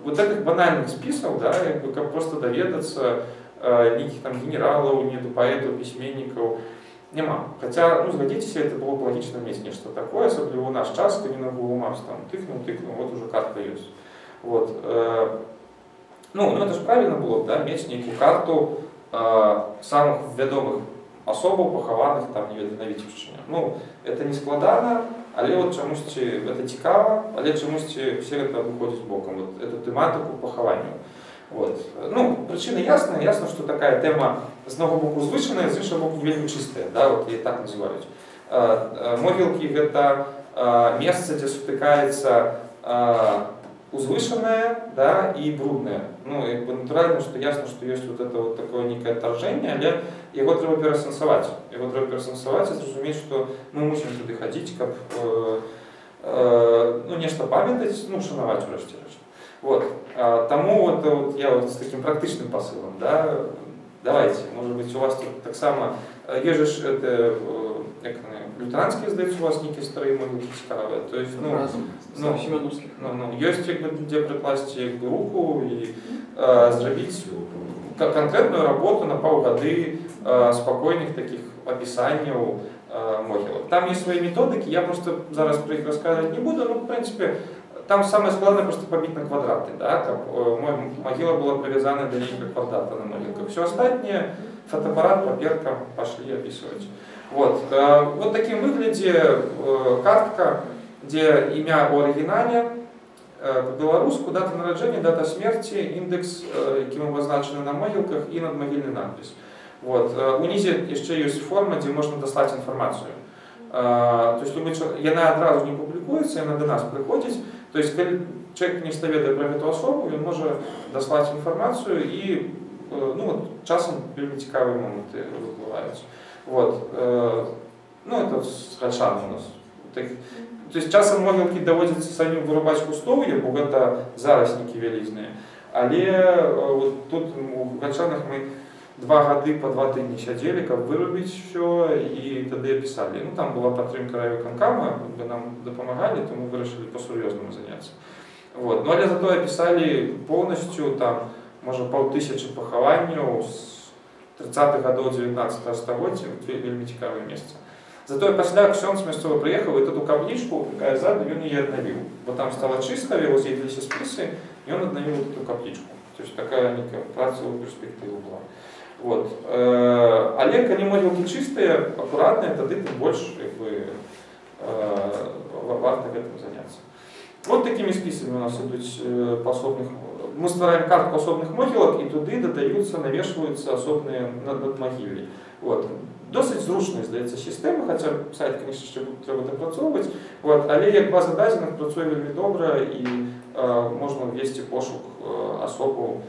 вот этих банальных список, да, как просто доведаться, неких там генералов, нету поэтов, письменников, нема. Хотя, ну, сгодитесь, это было бы логично иметь нечто такое, особенно у нас часто, не на Google Maps, там, тыкнул, вот уже картка есть. Вот. Ну это же правильно было, да, мець нейкую карту самых вядомых асобаў, пахаваных там на Віцебшчыне. Ну, это не складана, але вот чамусьці это цікава, але чамусьці все это выходит боком, вот эту тематику пахавання. Вот. Ну, причина ясная, ясно, что такая тема с одного боку звычная, с іншого боку вельмі чистая, да, вот ее так называют. Могилки это место, где сутыкается узвышенное, да, и брудное. Ну, и натурально, что ясно, что есть вот это вот такое некое отторжение, але его треба перасэнсаваць. Его треба перасэнсаваць, разумець, что мы мусим туды ходить, как, ну, нечто памятать, ну, шанаваць урэшце рэшт. Вот. Тому вот, я вот с таким практичным посылом, да, давайте, может быть, у вас тут так само, ежешь это, лютеранские, сдаются у вас некие старые могилки цікавые, то есть, ну, есть, где прикласть руку и сделать конкретную работу на паўгады спокойных таких описаний могилок. Там есть свои методики, я просто зараз про их рассказывать не буду, но, в принципе, там самое главное просто побить на квадраты, да, там, могила была привязана до некого квадрата на могилках. Все остальное фотоаппарат, паперка, пошли описывать. Вот, вот таким выглядит картка, где имя в оригинале, по-белорусски, дата народжения, дата смерти, индекс, яким обозначено на могилках, и надмогильный надпись. Вот, унизе еще есть форма, где можно дослать информацию. То есть любой человек, она одразу не публикуется, она до нас приходит. То есть, когда человек не ведает про эту особу, он может дослать информацию, и ну, вот, часом вельми цікавые моменты выплываются. Вот. Ну, это с Хальшана у нас. Так, то есть, часом могилки доводятся самим вырубать кустовые, бо это зарасники велизные. Але вот тут у Хальшанах мы 2 гады по 2 тыдні сядзелі, каб вырубіць все, і тады пісалі. Ну, там была падтрымка райвыканкама, нам дапамагалі, то мы вырашылі па-сур'ёзнаму заняцца. Вот. Ну, але затое пісалі поўнасцю, там, можа, 1500 пахаванняў з 30-х гадоў 19-го стагоддзя, вельмі цікавае месца. Затое пасля ксёндз мясцова прыехаў, і ту каплічку, якая ззаду, ён яе аднавіў. Бо там стала чыста, з'явіліся спісы, і ён аднавіў ту каплічку. То есть, такая некая працавая перспектыва была. Вот. Але калі могілкі чистые, аккуратные, тогда ты больше как бы, варта этим заняться. Вот такими списками у нас идут пособных. Мы стараем карту особных могилок, и туда додаются, навешиваются особные надмогильи. Вот. Досить зручная, здаецца, система, хотя сайт, конечно, еще треба допрацовывать. Вот. Але як база дадзеных працуе вельмі добра, и можно ввести пошук особу,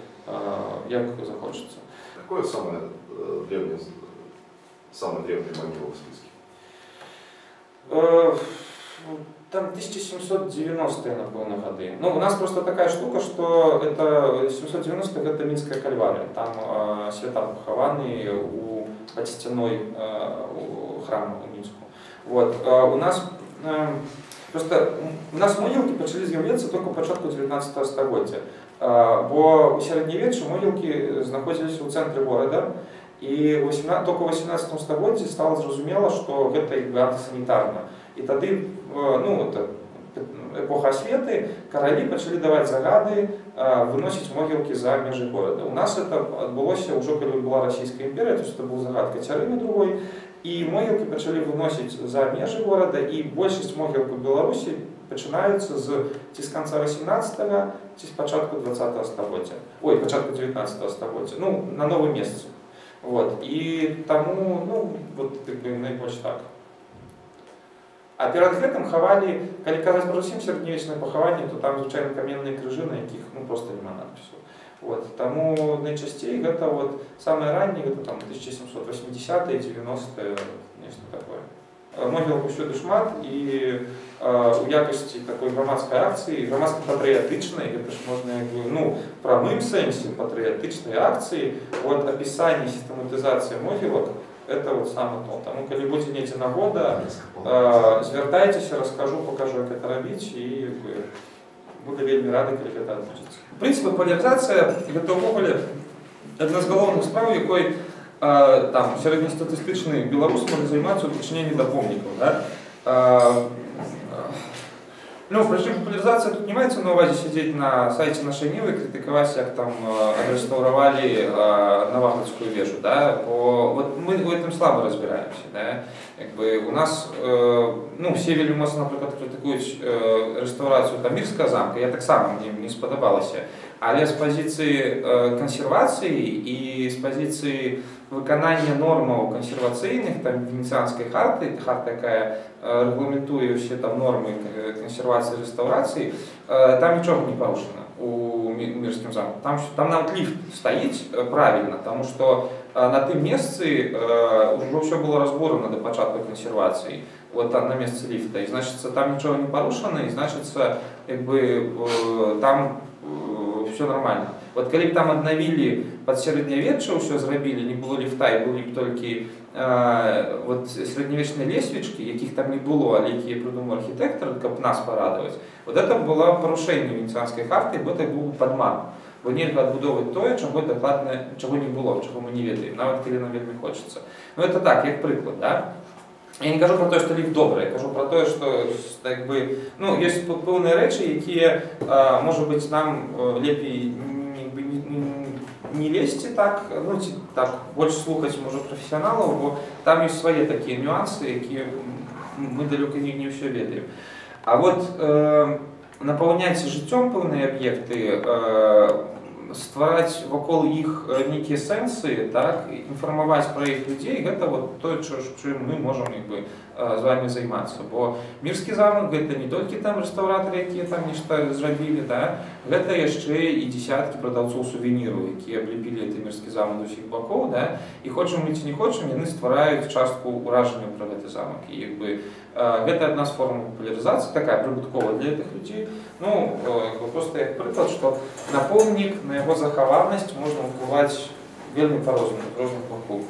як захочется. Какое самое древнее могило в списке? Там 1790-е, наверное, годы. Ну, у нас просто такая штука, что это 790-е, это Минская кальвария. Там свята похованы у под стеной храма в Минску. Вот. У нас просто у нас могилки начали з'являться только в початку 19-го стагоддзя. Бо у сярэднявеччы могілкі знаходзіліся ў цэнтры горада, і только ў 18 стагоддзі стала зразумела, што гэта антысанітарна. І тады, ну, эпоха асветы, каралі пачалі даваць загады выносіць могілкі за межы горада. У нас это адбылося ўжо калі была Расійская імперыя, то есть это был загад Кацярыны II, і могілкі пачалі выносіць за межы горада, і большасць могілак у Беларусі начинаются с конца 18-го, с початку 20-го стагоддзя. Ой, початку 19-го стагоддзя. Ну, на новый месяц. Вот. И тому, ну, вот так бы наибольш так. А перед этим хавали, когда казалось про всем сярэднявечнае пахаванне, то там, звычайно, каменные крыжи, на якіх, ну, просто нема надпісу. Вот. Тому наичастей это вот самые ранние, это там 1780-е, 90-е, нечто такое. Могілку всюды шмат, і у якасці такой грамадской акции, грамадска-патрыятычнай, это ж можно, ну, в прямым сэнсе патрыятычнай акции, вот описание, систематизация могилок, это вот само то. Тому, калі будзе недзе нагода, звяртайтеся, расскажу, покажу, як это рабіць, і буду вельмі рады, калі гэта адбудзецца. В принципе, поляризация, гэта ўвогуле адна з галоўных справ, якой там сярэднестатыстычны беларус можа займацца ў дачыненні да помнікаў, да? Ну, причем популяризация тут не имеется на увазе сидеть на сайте нашей Нивы и критиковать, как там отреставровали новаторскую вежу, да, вот мы в этом слабо разбираемся, да, как бы у нас, ну, все вельмоцы, например, критикуют реставрацию Тамирского замка, я так сам не сподобалася, але с позиции консервации и с позиции выканання нормаў кансервацыйных, там венецианской харты, харта, якая регламентуе все там нормы консервации и реставрации, там ничего не порушено у Мирским замке. Там нават лифт стоит правильно, потому что на тым месцы уже все было разборано до початку консервации, вот там на месте лифта, и значит там ничего не порушено, и значит как бы там все нормально. Вот когда там обновили под средневечье, все сделали, не было лифта, и были только вот средневечные лестнички, яких там не было, а которые придумал архитектор, как нас порадовать. Вот это было порушение венецианской харты, и это был подман. Бо нельзя отбудовывать то, чего докладно, чего не было, чего мы не ведаем, навіть коли нам вельми хочется. Но это так, как приклад, да? Я не кажу про то, что лифт добрый, я кажу про то, что так бы, ну, есть певные речи, которые, может быть, нам лепей не лезьте так, ну, так, больше слухать, может, профессионалов, бо там есть свои такие нюансы, которые мы далеко не все ведаем. А вот наполнять життем певные объекты, створать вокруг их некие сенсы, так, информовать про их людей, это вот то, чем мы можем как бы, с вами заниматься. Бо Мирский замок, это не только там реставраторы, которые там нечто сделали, да, это еще и десятки продавцов сувениров, которые облепили этот Мирский замок до всех боков, да, и хочем мы, не хочем, они створяют частку уражения про этот замок. И как бы, это одна из форм популяризации, такая прибытковая для этих людей. Ну, просто я приклад, что на помник, на его захованность можно впливать вельми по-разному, в разных боках.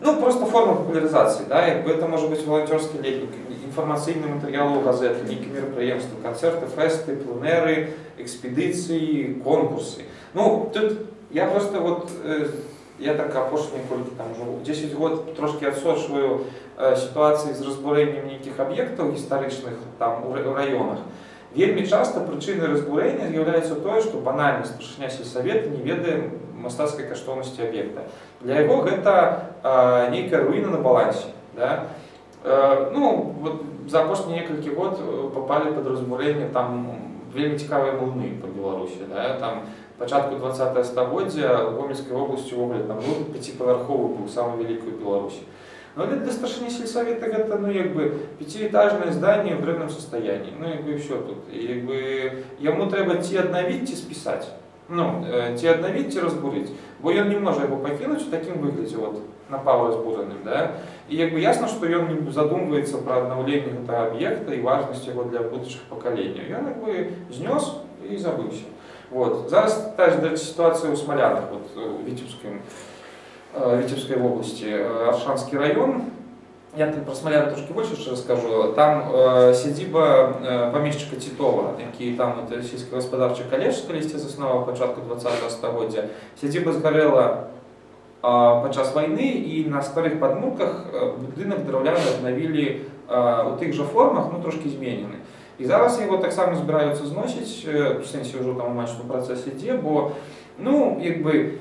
Ну, просто форма популяризации, да, это может быть волонтерский летник, информационный материал у газеты, некие мероприемства, концерты, фесты, пленеры, экспедиции, конкурсы. Ну, тут я просто вот... Я так опошленный кольки там живу. 10 год трошки отсочиваю ситуации с разбурением неких объектов историчных там в районах. Вельми часто причиной разбурения является то, что банально старшиня сельсовета не ведает мастацкой каштовности объекта. Для его это некая руина на балансе. Да? Ну, вот за последние несколько год попали под разбурение там вельми цікавые млыны по Беларуси. Да? Там, початку 20-е стагоддзя в Гомельской области там был пятиповерховый был самый великий в Беларуси. Но для старшини сельсовета это, ну, как бы, пятиэтажное здание в вредном состоянии. Ну, как бы, и все тут. И, как бы, ему треба те обновить, те списать. Ну, те обновить, те разбурить. Бо он не может его покинуть в таким выгляде, вот, напал разбуранным, да. И, как бы, ясно, что он задумывается про обновление этого объекта и важность его для будущих поколений. И он, как бы, снес и забылся. Вот. Зараз та же ситуация у смолянах, вот, в Витебской области, Аршанский район. Я про смолян трошки больше расскажу. Там сидиба помещика Титова, такие там вот, сельскохозяйственный колледж, что листья заснова початку 20-го стагоддзя. Сидиба сгорела подчас войны, и на старых подмурках будинок дровляны обновили в тех же формах, но трошки изменены. И зараз его так само собираются зносить, в сенсе уже там матч в процессе де, бо, ну, как бы,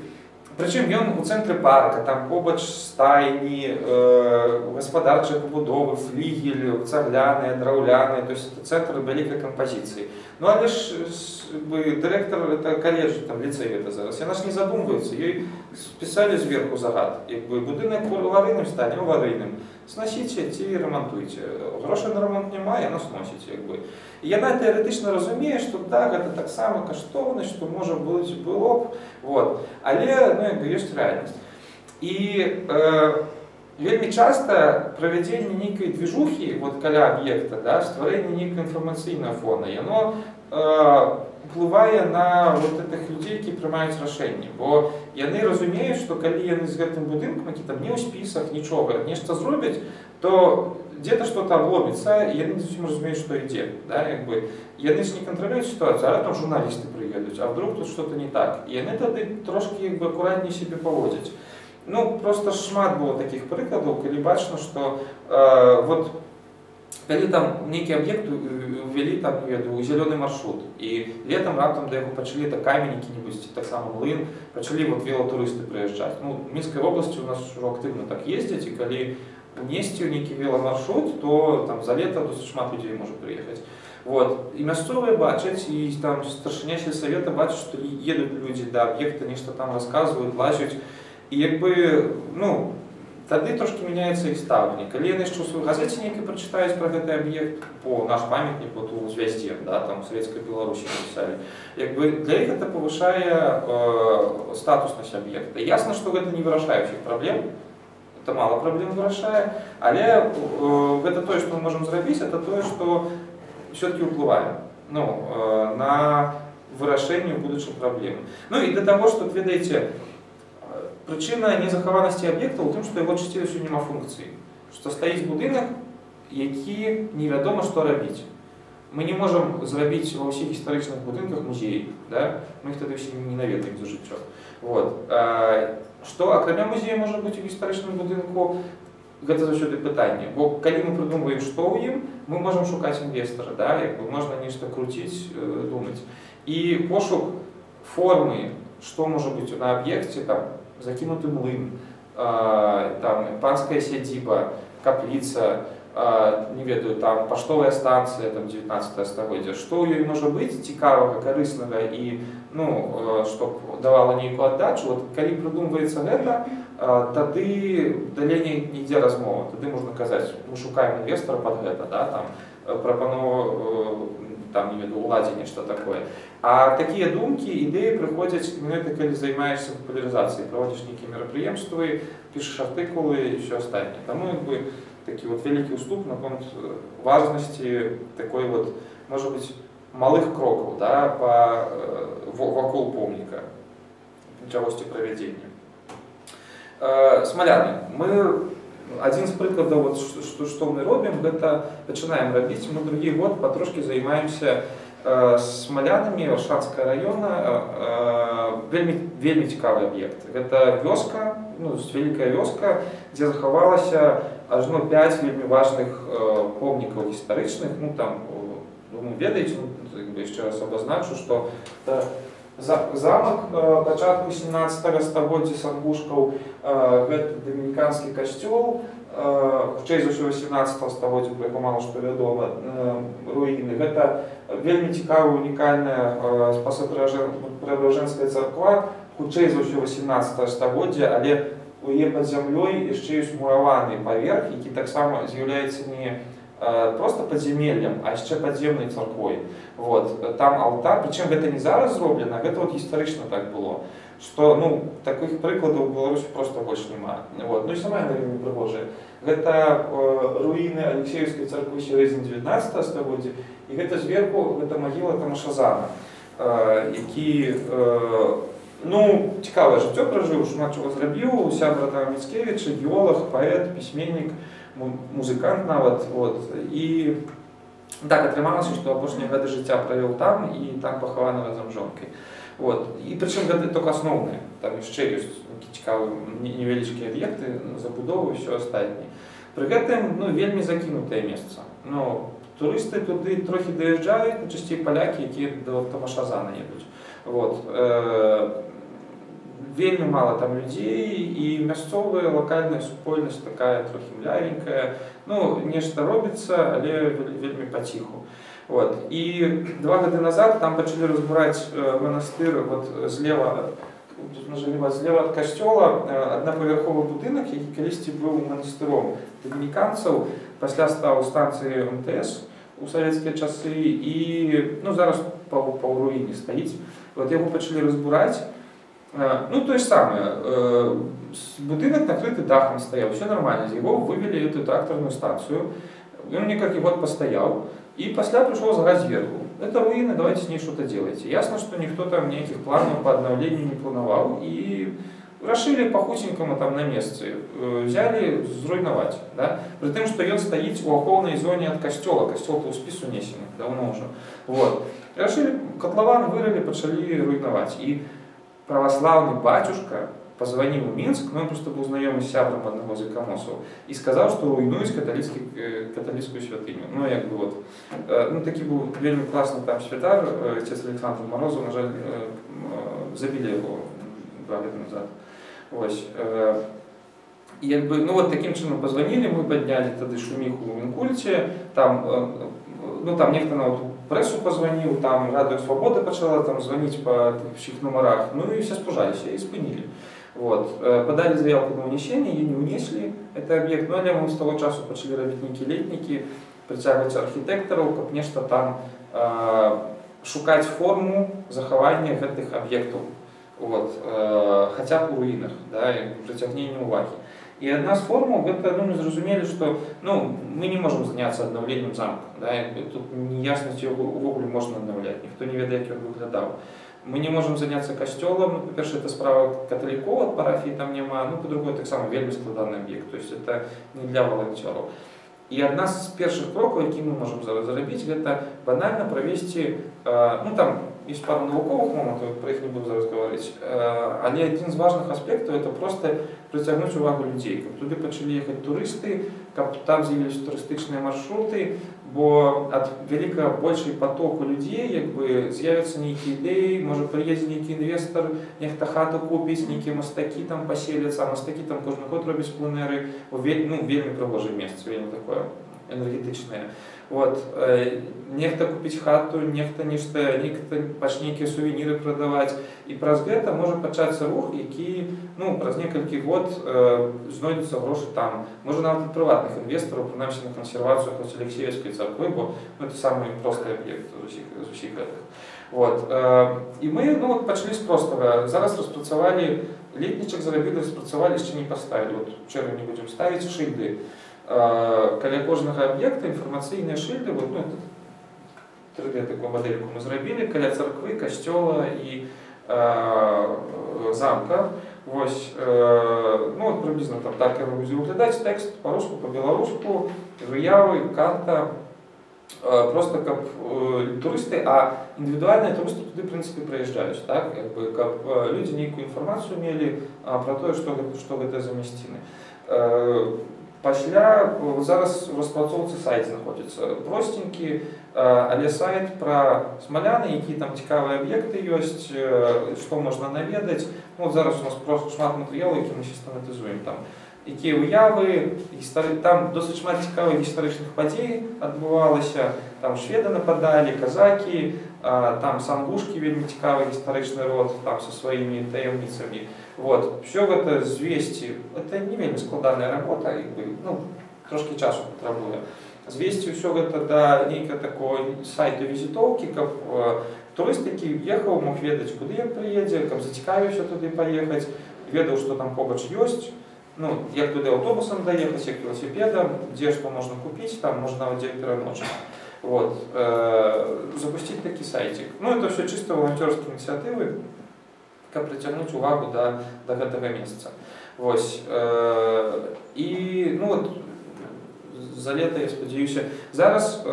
причем он в центре парка, там побач стайни, господарчие побудовы, флигель, цагляные, драуляные, то есть это центр великой композиции. Ну, а лишь директор это колледжа, там лицея это зараз, она ж не задумывается, ей списали сверху загад, как бы, будинок аварийным стане, аварийным. Сносите и ремонтуйте. Грошей на ремонт немає, но сносите. Как бы. И она теоретично разумеет, что да, это так само каштовность, что может быть было б, вот. Але, ну, как бы, есть реальность. И вельми часто проведение некой движухи, вот коля объекта, да, створение некой информационного фона, и оно впливает на вот этих людей, которые принимают решения. Бо они разумеют, что когда они с этим будинком, они там не в списах, ничего, нечто сделать, то где-то что-то обломится, и они не совсем разумеют, что и где. Да, как бы. И они же не контролируют ситуацию, а там журналисты приедут, а вдруг тут что-то не так. И они тогда трошки, как бы, аккуратнее себе поводят. Ну, просто шмат было таких прикладов, когда бачно, что вот калі там нейкі аб'ект увялі, там, я думаю, зеленый маршрут, і летом раптам да яго пачалі там камень які-небудзь, таксама млын, пачалі вот велатурысты прыязджаць. Ну, в Мінскай области у нас активно так ездзяць, і калі унесці ў нейкі веламаршрут, то там за лето досыць шмат людзей можа прыехаць. Вот. І мясцовыя бачаць, і там старшыня сельсавета бачаць, што едуць людзі да аб'екта, нешта там расказваюць, лазяць. І як бы, ну, тады трошки меняецца іх стаўленне. Калі яны яшчэ ў сваёй газеце нейкі прачытаюць пра гэты аб'ект, по наш памятнік, вот у звязде, да, там, савецкай Беларусі напісалі. Як бы для іх гэта павышае статуснасць аб'екта. Ясна, што гэта не вырашае ўсіх праблем, это мало проблем вырашае, але гэта тое, што мы можам зрабіць, это тое, што все-таки уплываем, ну, на вырашэнне ў будучым праблем. Ну і да таго, што, ведаеце, прычына незахаванасці аб'екта ў тым, што яго часцей усё няма функцыі, што стаіць будынак, які невядома, што рабіць. Мы не можем зрабіць ва ўсіх гістарычных будынках музеі, да? Мы іх тады ўсе не наведаем за жыццё. Вот. Што акрамя музея можа быць у гістарычным будынку, гэта заўсёды пытанне. Бо калі мы прыдумваем, што ў ім, мы можам шукаць інвестара, да? Можна нешта круціць, думаць. І пошук формы, што можа быць на аб'екце, закінуты млын, панская сядзіба, капліца, не ведаю, там, паштовая станцыя, там, 19-е стагоддзе, што ў ёй можа быць цікавага, карыснага і, ну, што давала нейкую аддачу, вот, калі прыдумваецца гэта, тады далей нідзе размова, тады можна казаць, мы шукаем інвестара пад гэта, да, там, прапану, там, не веду, уладзе нешта такое. А такія думкі, ідэі прыходзяць, менавіта, калі займаешся папулярызацыяй, праводзіш нейкія мерапрыемствы, пішаш артыкулы і ўсё астатняе. Таму, як бы, такі вот вялікі ўступ наконт важнасці такой вот, можа быць, малых крокаў, да, вакол помніка, чагосьці правядзення. Смаляны. Мы адзін з прыкладаў, што мы робім, гэта пачынаем рабіць. Мы другі год патрошкі займаемся смалянамі Варшавскага раёна. Вельмі цікавы аб'ект. Гэта вёска, ну, вялікая вёска, дзе захавалася ажно 5 вельмі важных помнікаў гістарычных. Ну, там, думаю, ведаеце, яшчэ раз абазначу, што замак пачатку 17-га стагоддзя сангушкаў, гэта дамініканскі касцёл, хутчэй за ўсё 18-га стагоддзя, пра яго мала што вядома, руіны. Гэта вельмі цікавая, унікальная спасо-преображэнская царква, хутчэй за ўсё 18-га стагоддзя, але у яе пад зямлёй яшчэ ёсць мураваны паверх, які таксама з'яўляецца не просто падземеллем, а яшчэ падземнай царквой. Там алтар, прычым гэта не зараз зроблена, гэта вот гістарычна так было, што, ну, такіх прыкладаў у Беларусі просто больш няма. Ну і сама яна вельмі прыгожая. Гэта руіны Алексеевскай царквы сярэдзіны 19-га стагоддзя, і гэта зверху, гэта магіла Тамашазана, які, ну, цікавае жыццё пражыў, шмат чаго зрабіў, сябра Міцкевіча, геолог, паэт, пісьменнік, музыкант нават. І так атрымалася, што апошнія гады жыцця правёў там і там пахаваны разам з жонкай. І прычым гады толькі асноўныя, там яшчэ ёсць цікавыя невялічкія аб'екты, забудовы і ўсё астатняе. Пры гэтым, ну, вельмі закінутае месца. Турысты туды трохі даязджаюць, часцей палякі, якія да Тамашазана едуць. Вельмі мала там людзей, і мясцовая, лакальная супольнасць такая трохі млявенькая. Ну, нешта робіцца, але вельмі паціху. І 2 гады назад там пачалі разбураць манастыр злева ад касцёла, аднапавярховы будынак, які калісьці быў манастыром дамініканцаў, пасля стаў станцыяй МТС у савецкія часы, і зараз паўруіне стаіць. Яго пачалі разбураць. Ну, тое ж самае, будынак накрыты дахам стаяў, ўсё нармальна, яго вывелі эту трактарную станцыю, ён некалькі год пастаяў, і пасля прыйшоў загадзь зверху. Гэта руіны, давайте с ней что-то делайте. Ясно, што ніхто там ніякіх планаў па аднаўленню не планаваў, і рашылі па-хуценькаму там на месцы, взялі зруйнаваць. Пры тым, што ён стаіць у ахоўнай зоне ад касцёла, касцёл-то ў спіс унесены, даўно ўжо. Рашылі, катлаван вырылі, пачалі руйнаваць. І праваслаўны бацюшка позвонил в Минск, но он просто был знакомым с сябром одного из ИКОМОСов, и сказал, что руйнуюсь католическую святыню. Ну, как бы вот. Ну, таки был вельми классный там святар, отец Александр Морозов, на жаль, забили его 2 года назад. Ось. И, как бы, ну, вот таким чином позвонили, мы подняли тогда шумиху в Инкульте, там, ну, там некто на прессу позвонил, там Радио Свобода начала там звонить по всех номерах, ну и все спужались, и спынили. Вот. Подали заявку на унесение, ее не унесли, это объект, но мы с того часу начали работники, летники, притягивать архитекторов, как нечто там шукать форму захования этих объектов, вот, хотя бы в руинах, да, притягнение уваги. И одна з формул, это, ну, мы зразумели, что, ну, мы не можем заняться обновлением замка. Да, тут неясностью в угле можно обновлять, никто не ведает, как он выглядел. Мы не можем заняться костелом, ну, по-перше, это справа католиков от парафии там нема, ну, по-другому, так само, вельми складанный объект, то есть это не для волонтеров. И одна з першых кроков, які мы можем заработать, это банально провести, ну, там, есть пару науковых моментов, про них не буду зараз говорить, але один из важных аспектов это просто притягнуть увагу людей. Как туда начали ехать туристы, как там появились туристические маршруты, бо от великого большего потока людей как бы появятся некие идеи, может приедет некий инвестор, некто хату купить, некие мастаки там поселятся, а мастаки там каждый год робят пленеры, ну, вельми пригожее место, вельми такое энергетичное. Вот, некто купить хату, некто нечто, некто пачнейкие сувениры продавать. И про это может начаться рух, который, ну, раз несколько год знойдутся гроши там. Может, нам от приватных инвесторов, принаймні на консервацию хоть Алексеевской церкви, бо, ну, это самый простой объект из всех этих. Вот. И мы, ну, вот, начали с простого. Зараз распрацовали, летничек заработали, распрацовали, еще не поставили. Вот, вчера не будем ставить шильды. Каля кожного объекта информационные шильды, вот, ну, это такую модельку мы сделали, каля церкви, костела и замка. Вот, ну, вот, приблизно там так я буду выглядеть, текст по-русски, по-белорусски, выявы, карта, просто как туристы, а индивидуальные туристы туда, в принципе, проезжают, так, как люди некую информацию имели про то, что это за местины. Пасля, зараз в распрацовцы сайт находится простенький, але сайт про смоляны, какие там интересные объекты есть, что можно наведать. Ну, вот зараз у нас просто шмат материалов, которые мы систематизуем там. Какие уявы, там достаточно шмат интересных исторических подей отбывалось, там шведы нападали, казаки, там сангушки, вельми интересный исторический род, там со своими таемницами. Вот, все это звести, это не вельми складанная работа, ну, трошки часу потребує. Звести все это до некого такого сайта визитовки, как турист, який ехал, мог ведать, куда я приеду, как зацікавився туда поехать, ведал, что там побач есть, ну, как туда автобусом доехать, как велосипедом, где что можно купить, там можно в 9 ночи. Вот, запустить такой сайтик. Ну, это все чисто волонтерские инициативы, как притягнуть увагу до этого месяца. Вось. И, ну, вот, за лето, я сподіваюся, зараз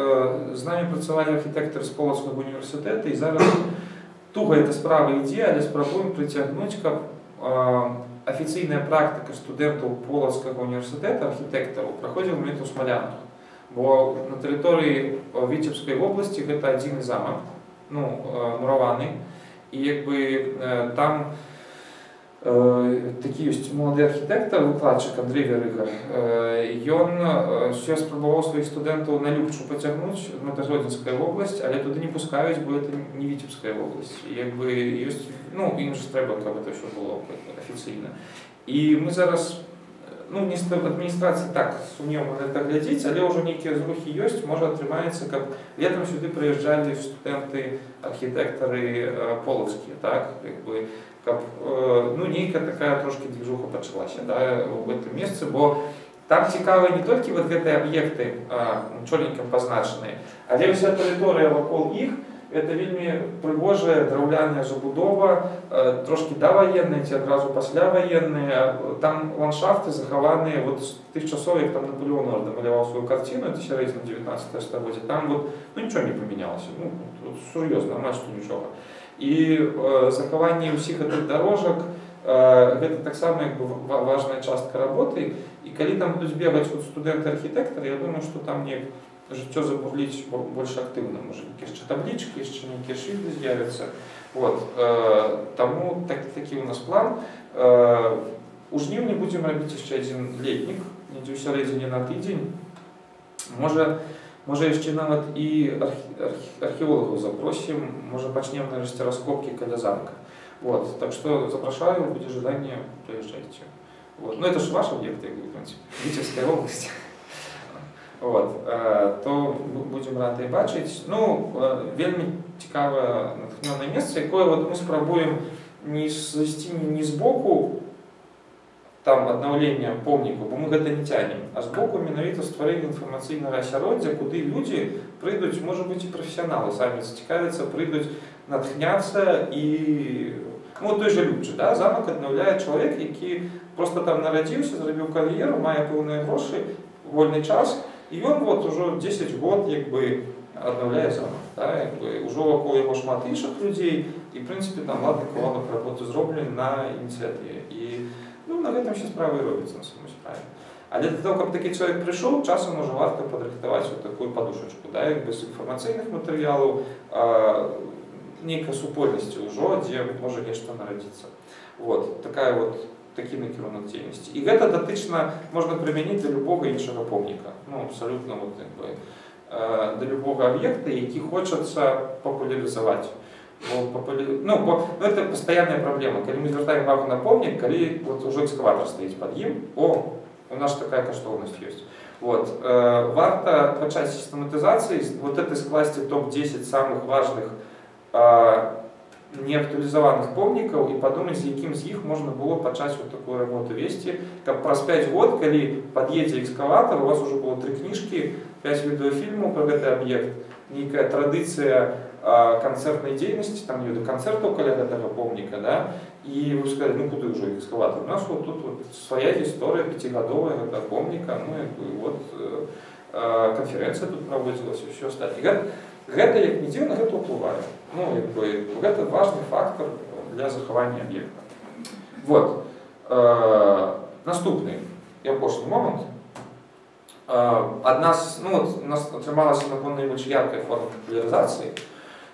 с нами працювали архитектор из Полоцкого университета, и зараз туго эта справа идея, але спробуем притягнуть, как официальная практика студентов Полоцкого университета, архитекторов, проходила в момент у Смолянах. Бо на территории Витебской области это один из замок, ну, мурованный, и как бы там такие есть молодые архитектор, выкладчик Андрей Верыга, и он все спробовал своих студентов на Любчу потягнуть, в Мотогродинскую область, але туда не пускают, бо это не Витебская область, и как бы есть, ну, им же треба, как это все было официально. И мы зараз, ну, не в администрации так сумневно это глядеть, але уже некие зрухи есть, может, отримается, как летом сюда приезжали студенты, архитекторы половские, так, как бы, как, ну, некая такая трошки движуха началась, да, в этом месте, бо там интересны не только вот эти объекты, черненько позначенные, але вся территория вокруг их, это вельми пригожая драўляная забудова, трошки давоенная, те одразу паслявоенная, там ландшафты захованные, вот с тых часов, як там Наполеон намалевал свою картину, это середина 19 столетия, там вот, ну, ничего не поменялось, ну, серьезно, мало что ничего. И захование всех этих дорожек, гэта таксама важная частка работы. І калі там будуць бегаць студэнты-архітэктары, я думаю, што там неяк жыццё забурліць больш актыўна, можа, яшчэ таблічкі, яшчэ нейкія шыльды з'явяцца. Таму такі ў нас план. У жніўні будзем рабіць яшчэ адзін летнік, недзе ў сярэдзіне на тыдзень. Можа, яшчэ нават і археолагаў запросім, можа, пачнем нарэшце раскопкі каля замка. Так что запрошаю, будет желание, приезжайте. Но это же ваш объект, я говорю, в принципе, Витебская область. То будем рады бачить. Ну, вельми цікаве натхнённое место, якое мы спробуем не завести не сбоку, там, обновление помника, бо мы гэта не тянем, а сбоку менавіта стварылі информационное асяроддзе, куды люди придут, может быть, и профессионалы сами зацікавятся, придут натхняться и... Ну, той же Любче, да, замок обновляет человек, который просто там народился, заработал карьеру, мая пылные гроши, вольный час, и он вот уже 10 год, как бы, обновляет замок, да, как бы, уже около его шмат іншых людей, и, в принципе, там ладный кавалок работы зроблен на инициативе. И, ну, на этом все справа и робится, на самом справе. А для того, как такой человек пришел, часом уже варто подрыхтовать вот такую подушечку, да, как бы, с информационных материалов, некая супольность уже, где может нечто народиться. Такі накірунок дзейнасці. И это дотычно можно применить для любого іншого помника. Ну, абсолютно, для любого объекта, який хочется популяризовать. Это постоянная проблема. Когда мы звертаем увагу на помник, когда уже экскаватор стоит под ним, у нас такая каштоўнасць есть. Варто начать систематизации, это скласти топ-10 самых важных неактуализованных помников и подумать, с яким из них можно было подчать вот такую работу вести. Как раз 5 год, когда подъедет экскаватор, у вас уже было 3 книжки, 5 видеофильмов про этот объект, некая традиция концертной деятельности, там не до концертов около этого помника, да, и вы сказали, ну куда уже экскаватор? У нас вот тут вот своя история пятигодовая этого помника, конференция тут проводилась и все остальное. Гэта, як не дзіўна, гэта ўплывае. Гэта важны фактор для захавання аб'екта. Наступны і апошні момант. У нас атрымалася найбольш яркая форма папулярызацыі.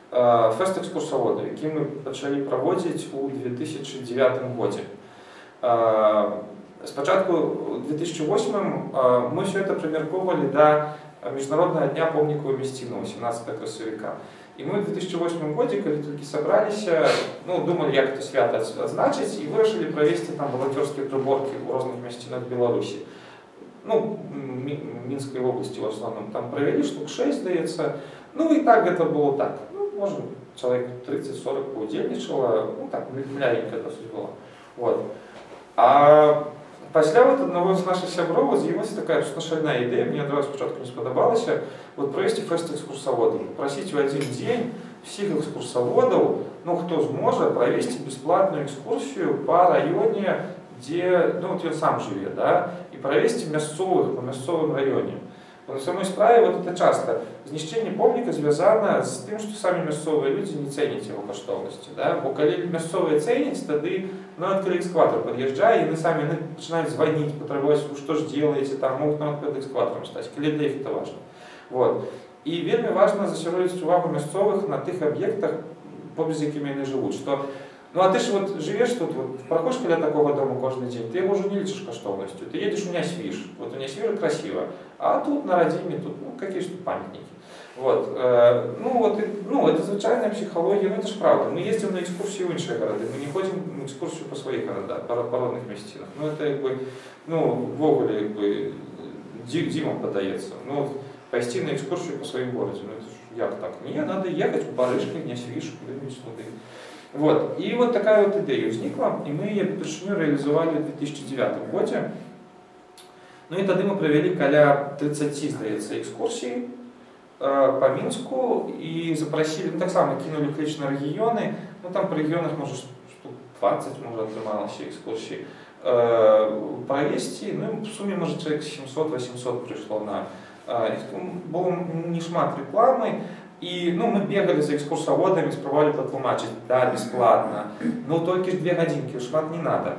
Фэст экскурсавода, які мы пачалі праводзіць у 2009 годзе. Спачатку ў 2008 мы ўсё гэта прымяркоўвалі да Международного дня помника Уместиного 17 красовика. И мы в 2008 году, когда только собрались, думали, как это свято отзначить, и решили провести там волонтерские приборки в разных местах Беларуси. В Минской области в основном там провели, штук 6, дается. И так это было так. Может, человек 30-40 поудельничало, так, миленько это суть было. После одного из наших сябров появилась такая шальная идея, мне сразу сначала не сподобалась, провести фест экскурсоводов, просить в один день всех экскурсоводов, кто сможет, провести бесплатную экскурсию по районе, где, он сам живет, да, и провести мясцовых по мясцовым районе. На самой справе это часто. Знищение помника связано с тем, что сами мясцовые люди не ценят его каштовности. Да? Бо коли мясцовые ценят, тогда открыли экскаватор, подъезжая, и они сами начинают звонить, потребовать, что же делаете, там могут под экскаватором стать. Коли для их это важно. И вельми важно засяродить увагу мясцовых на тех объектах, поблиз якими они живут. Что... ты же живешь тут, прохожешь для такого дома каждый день, ты его уже не лечишь каштовностью, ты едешь у Нясвиж, у Нясвижа красиво, а тут на родине, тут, какие же тут памятники. Это звичайная психология, это же правда. Мы ездим на экскурсии в другие города, мы не ходим на экскурсию по своих городам, по родных местах. Это, вовле, димом подается. Пойти на экскурсию по своим городе, это же так. Мне надо ехать в Барышко, Нясвиж, куда-нибудь туда. И такая идея возникла, и мы ее впервые реализовали в 2009 году. И тогда мы провели около 30, здаётся, экскурсий по Минску и запросили, так само кинули клич на регионы, там по регионах, может, штук 20, может, отнималось экскурсии провести, в сумме, может, человек 700-800 пришло на... Было не шмат рекламы, И ну, мы бегали за экскурсоводами, спробовали потлумачить, да, бесплатно, но только 2 гадзінкі, шмат не надо.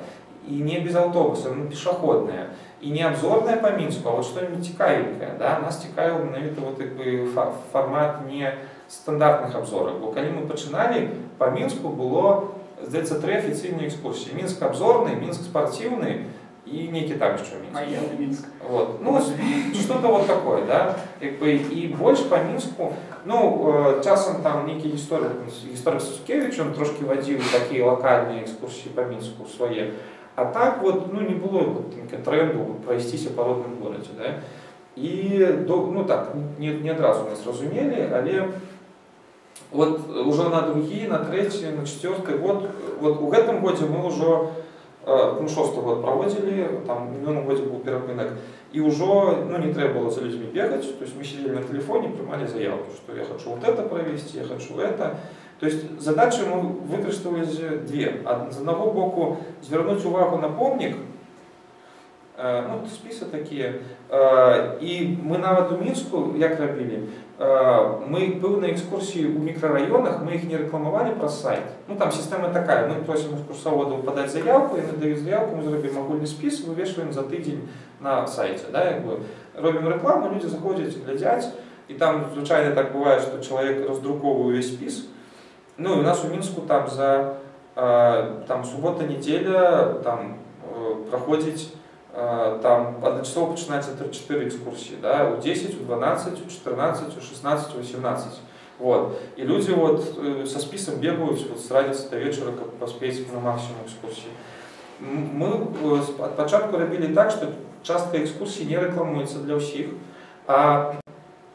И не без автобуса, ну пешеходная. И не обзорная по Минску, а вот что-нибудь цікавенькое, да, нас цікавил навіть вот, формат не стандартных обзоров. Бо когда мы начинали, по Минску было, здається, 3 официальные экскурсии. Минск обзорный, Минск спортивный и некий там еще Минск. Вот. Ну, что-то вот такое, да. И больше по Минску, ну, часом там некий историк Сусюкевич, он трошки водил такие локальные экскурсии по Минску свои. А так вот, ну, не было вот, тренду вот, пройтись в породном городе, да. И, ну, так, не одразу мы разумели, але вот уже на другие, на третий, на 4-й год, вот в этом году мы уже, ну, 6-й год проводили, там, в минулом году был перепынок, и уже, ну, не требовало за людьми бегать, то есть мы сидели на телефоне, принимали заявку, что я хочу вот это провести, я хочу это. То есть задачи мы выкрыштывали 2. С одного боку, звернуть увагу на помник, ну, списы такие, и мы навод у Минску, як рабили, мы были на экскурсии у микрорайонах, мы их не рекламовали про сайт. Ну, там система такая, мы просим экскурсоводов подать заявку, и мы даем заявку, мы заработаем огульный спис, вывешиваем за тыдень на сайте, да, как бы, робим рекламу, люди заходят, глядят, и там, случайно так бывает, что человек раздруковывает весь спис. Ну, и у нас у Минску там за, там, суббота-неделя, там, проходит, там, одночасово начинается 3-4 экскурсии, да, у 10, у 12, у 14, у 16, у 18, вот. И люди вот со списком бегают вот с радица до вечера, как поспеть на максимум экскурсии. Мы от початку робили так, что частка экскурсий не рекламуется для всех, а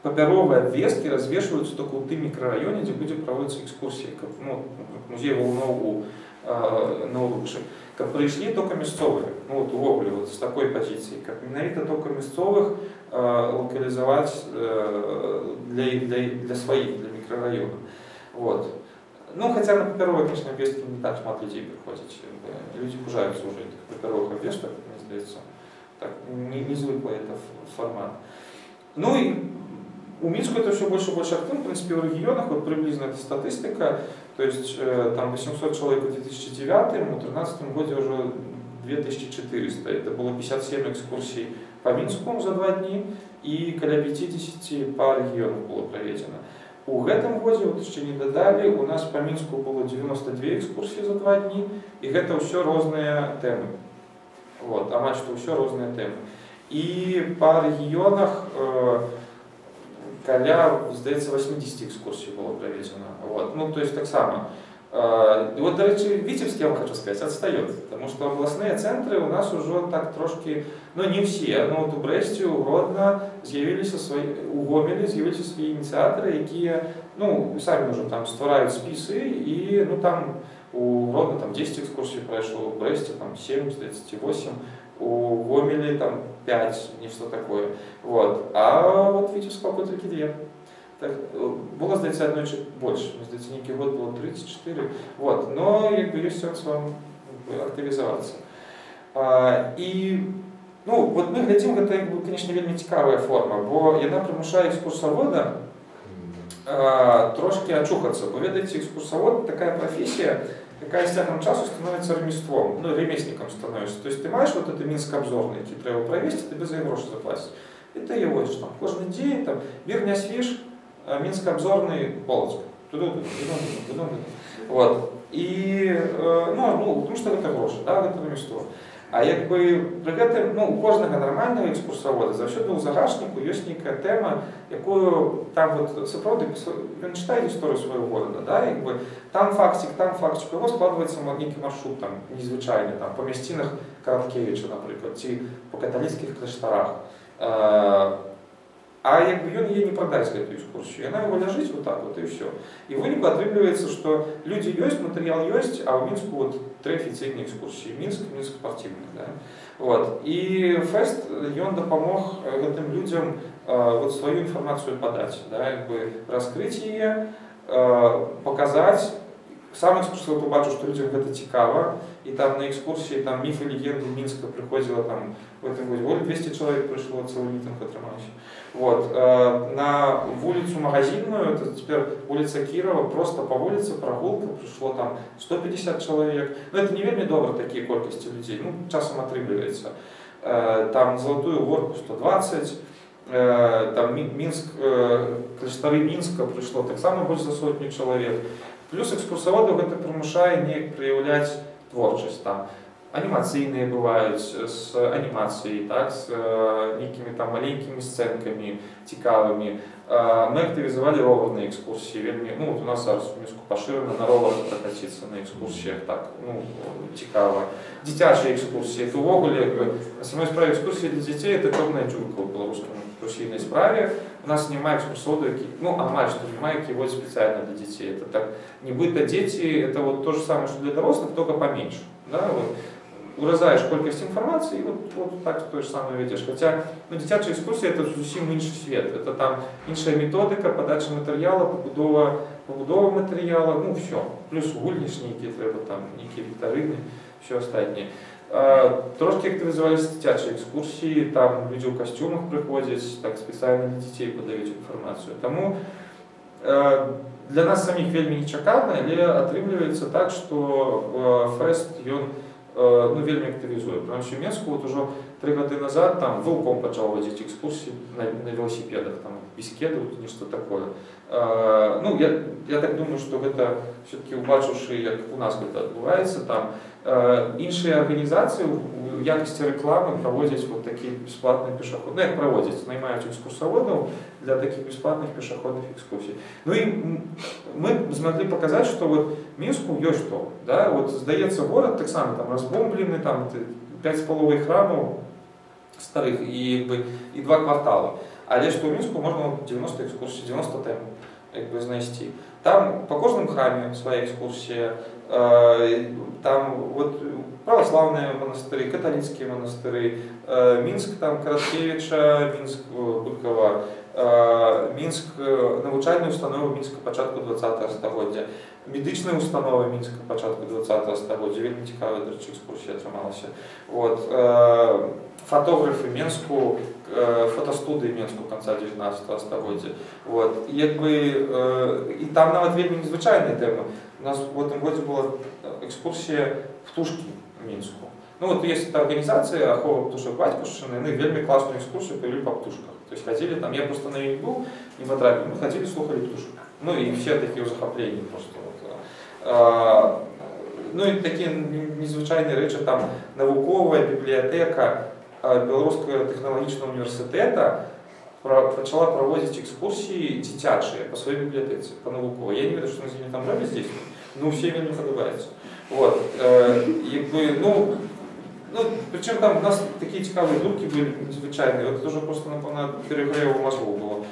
папяровые обвестки развешиваются только в том микрорайоне, где будет проводиться экскурсии, как, ну, музей волнового на улучше. Как пришли только местовые, ну вот увогуле, вот с такой позиции, как именно только местовых локализовать для своих, для микрорайона. Вот. Ну, хотя на папяровые, конечно, обвестки не так шмат людей приходят. Люди пужаются уже этих папяровых обвесток, мне кажется. Так, не звыкло это формат. Ну и у Минска это все больше и больше активно, в принципе, в регионах, вот приблизно эта статистика, то есть там 800 человек в 2009, в 2013 году уже 2400, это было 57 экскурсий по Минску за 2 дни, и около 50 по региону было проведено. В этом году, вот еще не додали, у нас по Минску было 92 экскурсии за 2 дни, и это все разные темы, вот, а мать, что все разные темы. И по регионах коля, здається, 80 экскурсий было проведено. Вот. Ну, то есть так само. И вот, до речи, Витебск, я вам хочу сказать, отстает, потому что областные центры у нас уже так трошки, ну не все, но вот у Бресте, у Гродно, у Гомеля з'явились свои инициаторы, которые, ну, сами уже там створают списы, и, ну, там у Гродно там 10 экскурсий прошло, у Бресте там 7, здається, 8. У Гомеля там 5, не что такое, вот, а вот Витебск по только 2. Так, было, здається, одночи больше, здається, некий год было 34, вот, но, как бы, есть сенс вам активизоваться. И, ну, вот мы глядим, это, как бы, конечно, вельми цікавая форма, бо она примушает экскурсовода трошки очухаться, бо, ведаете, экскурсовод, такая профессия, какая с тягом часу становится ремеством, ну, ремесленником становится. То есть ты маешь вот это Минск обзорный, ты его провести, ты без за гроши заплатишь. И ты его что там, каждый день, там, мир не освежь, Минск обзорный, Полоцк. Вот. И, ну, потому что это гроши, да, это ремество. А как бы, при этом, ну, у каждого нормального экскурсовода за счет у загашнику есть некая тема, которую там вот сапраўды, он читает историю своего города, да, как бы, там фактик, его складывается некий маршрут, там, незвычайный, там, по местинах Караткевича, например, и по католических кляшторах. А как бы он ей не продаст эту экскурсию, и она его ляжет вот так вот, и все. И в итоге отрывается, что люди есть, материал есть, а у Минску вот 3 официальные экскурсии, Минск спортивный, да. Вот. И фест, и он допомог этим людям вот свою информацию подать, да, как бы раскрыть ее, показать, Сам екскурсію побачив, що людям це цікаво, і там на екскурсії там міфи, легенди Мінська приходило там в этом году более 200 человек пришло, целый митинг отрывался. Вот. На улицу Магазинную, это теперь улица Кирова, просто по улице прогулка пришло там 150 человек. Но это не вельми добро такие колькости людей, ну, часом отрывается. Там Золотую горку 120, там Минск, кляштары Минска пришло так само больше за сотню человек. Плюс экскурсоводов это примушает не проявлять творчество. Там анимационные бывают с анимацией, так, с некими там маленькими сценками, цікавыми. Мы активизовали ровные экскурсии. Вернее, ну, вот у нас зараз в Минску поширено на ровах прокатиться на экскурсиях, так, ну, цікаво. Дитячие экскурсии, это в оголе, основной справе экскурсии для детей, это «Черная дюрка» в белорусском экскурсийной справе. У нас немає экскурсоводов, ну, а мать, что немає, его специально для детей. Это так, не быто дети, это вот то же самое, что для взрослых, только поменьше, да, вот. Урезаешь колькость информации и вот так то же самое ведешь. Хотя, ну, дитячая экскурсия это совсем меньше свет. Это там меньшая методика, подача материала, побудова материала, ну все. Плюс гульничники, треба там, некие викторины, все остальное. Трошки активизовались дитячие экскурсии, там люди в костюмах приходят, так специально для детей подают информацию. Тому для нас самих вельми нечаканно, але отрывливается так, что фест, он ну, вельми активизує. Потому що в Мінську вот уже 3 года назад там Волком почал водить экскурсии на велосипедах, там, без кедов, нечто такое. Ну, я так думаю, что это все-таки убачивши, как у нас это отбывается, там, іншие организации в якости рекламы проводят вот такие бесплатные пешеходы. Ну, как проводят, наймают экскурсоводов для таких бесплатных пешеходных экскурсий. Ну и мы смогли показать, что вот Минску есть что, да, вот сдается город, так само там разбомбленный, там 5,5 храмов старых и 2 квартала. А лишь что в Минску можно 90 экскурсий, 90 тем, как бы, знайти. Там по каждому храме своя экскурсия, там вот православные монастыри, католические монастыри, Минск, там Караткевича, Минск Буткова, Минск, научальные установы Минска початку 20-го стагодия, медичные установы Минска початку 20-го стагодия, вельми цікавая экскурсия отрималася. Вот. Фотографы Минску, фотостудии Минску конца 19-го стагодия. Вот. И там навод вельми незвычайные темы. У нас в этом году была экскурсия в Тушки Минску. Ну вот есть эта организация «Ахова тушек Батькушин», и они вельми классную экскурсию провели по птушках. То есть ходили там, я просто на них был, не потрапил, мы ходили, слухали птушек. Ну и все такие захопления просто. Вот. Ну и такие незвычайные речи, там науковая библиотека Белорусского технологичного университета начала проводить экскурсии дитячие по своей библиотеке, по науковой. Я не верю, что они там были здесь, но все вельми подобаются. Вот. Ну, причем там у нас такие цікавые думки были незвычайные, вот это уже просто на перегреву мозгу было.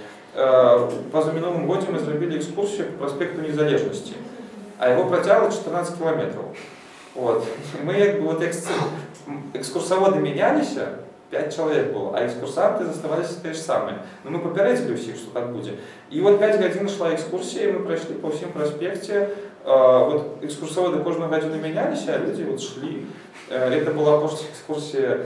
Позаминулым году мы сделали экскурсию по проспекту Незалежности, а его протянуло 14 километров. Вот. Мы как бы вот экскурсоводы менялись, 5 человек было, а экскурсанты заставались те же самые. Но мы попередили всех, что так будет. И вот 5 годин шла экскурсия, и мы прошли по всем проспекте. Вот экскурсоводы каждую годину менялись, а люди вот шли. Это была после экскурсии,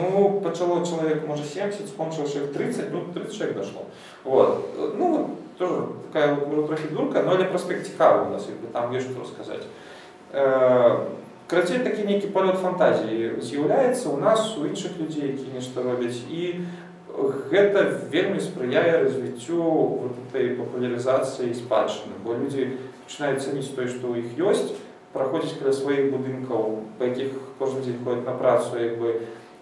ну почало человек, может, 70, скончилось их 30, ну, 30 человек дошло. Вот. Ну, тоже такая вот профидурка, но или проспект цікавий у нас, там есть что рассказать. Короче, такий некий полет фантазии з'является у нас, у інших людей, які нечто роблять, і гэта вельми сприяє развитию вот этой популяризации спадщины, бо люди начинают ценить то, что у них есть, проходить каля своих будинков, по яких каждый день ходят на працу, как бы,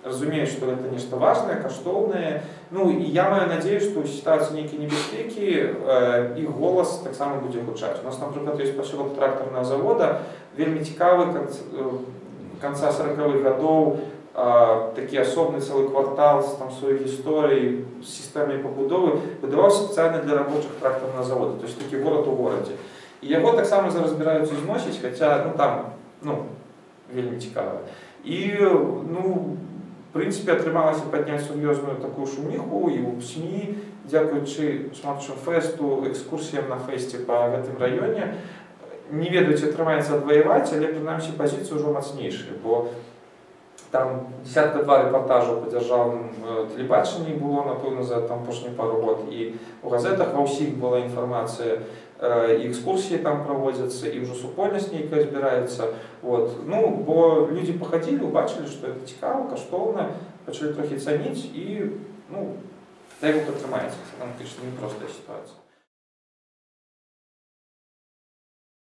разумеют, что это нечто важное, каштовное. Ну, и я маю надеюсь, что считаются некие небезпеки, и голос так само будет улучшать. У нас, например, есть поселок тракторного завода, вельми цікавый, конца 40-х годов, такий особный целый квартал с там, своей историей, с системой побудовы, выдавался специально для рабочих тракторного завода, то есть таки город у городе. И его так само разбираются износить, хотя, ну, там, ну, вельми цікаво. И, ну, в принципе, отрималася поднять серьезную такую шумиху, и у СМИ, дякуючи шматшому фесту, экскурсиям на фесте по этом районе, не ведаюць атрымаецца адваяваць, але прынамсі пазіцыі ўжо мацнейшыя, бо там десятка два рэпартажаў па дзяржаўным тэлебачанні было, напэўна, за апошнія пару год, і у газетах ва ўсіх была інфармацыя, і экскурсии там проводятся, и уже супольность некая избирается. Вот. Ну, бо люди походили, убачили, что это цікаво, каштовно, начали трохи ценить, и, ну, так его подтримается. Там, конечно, непростая ситуация.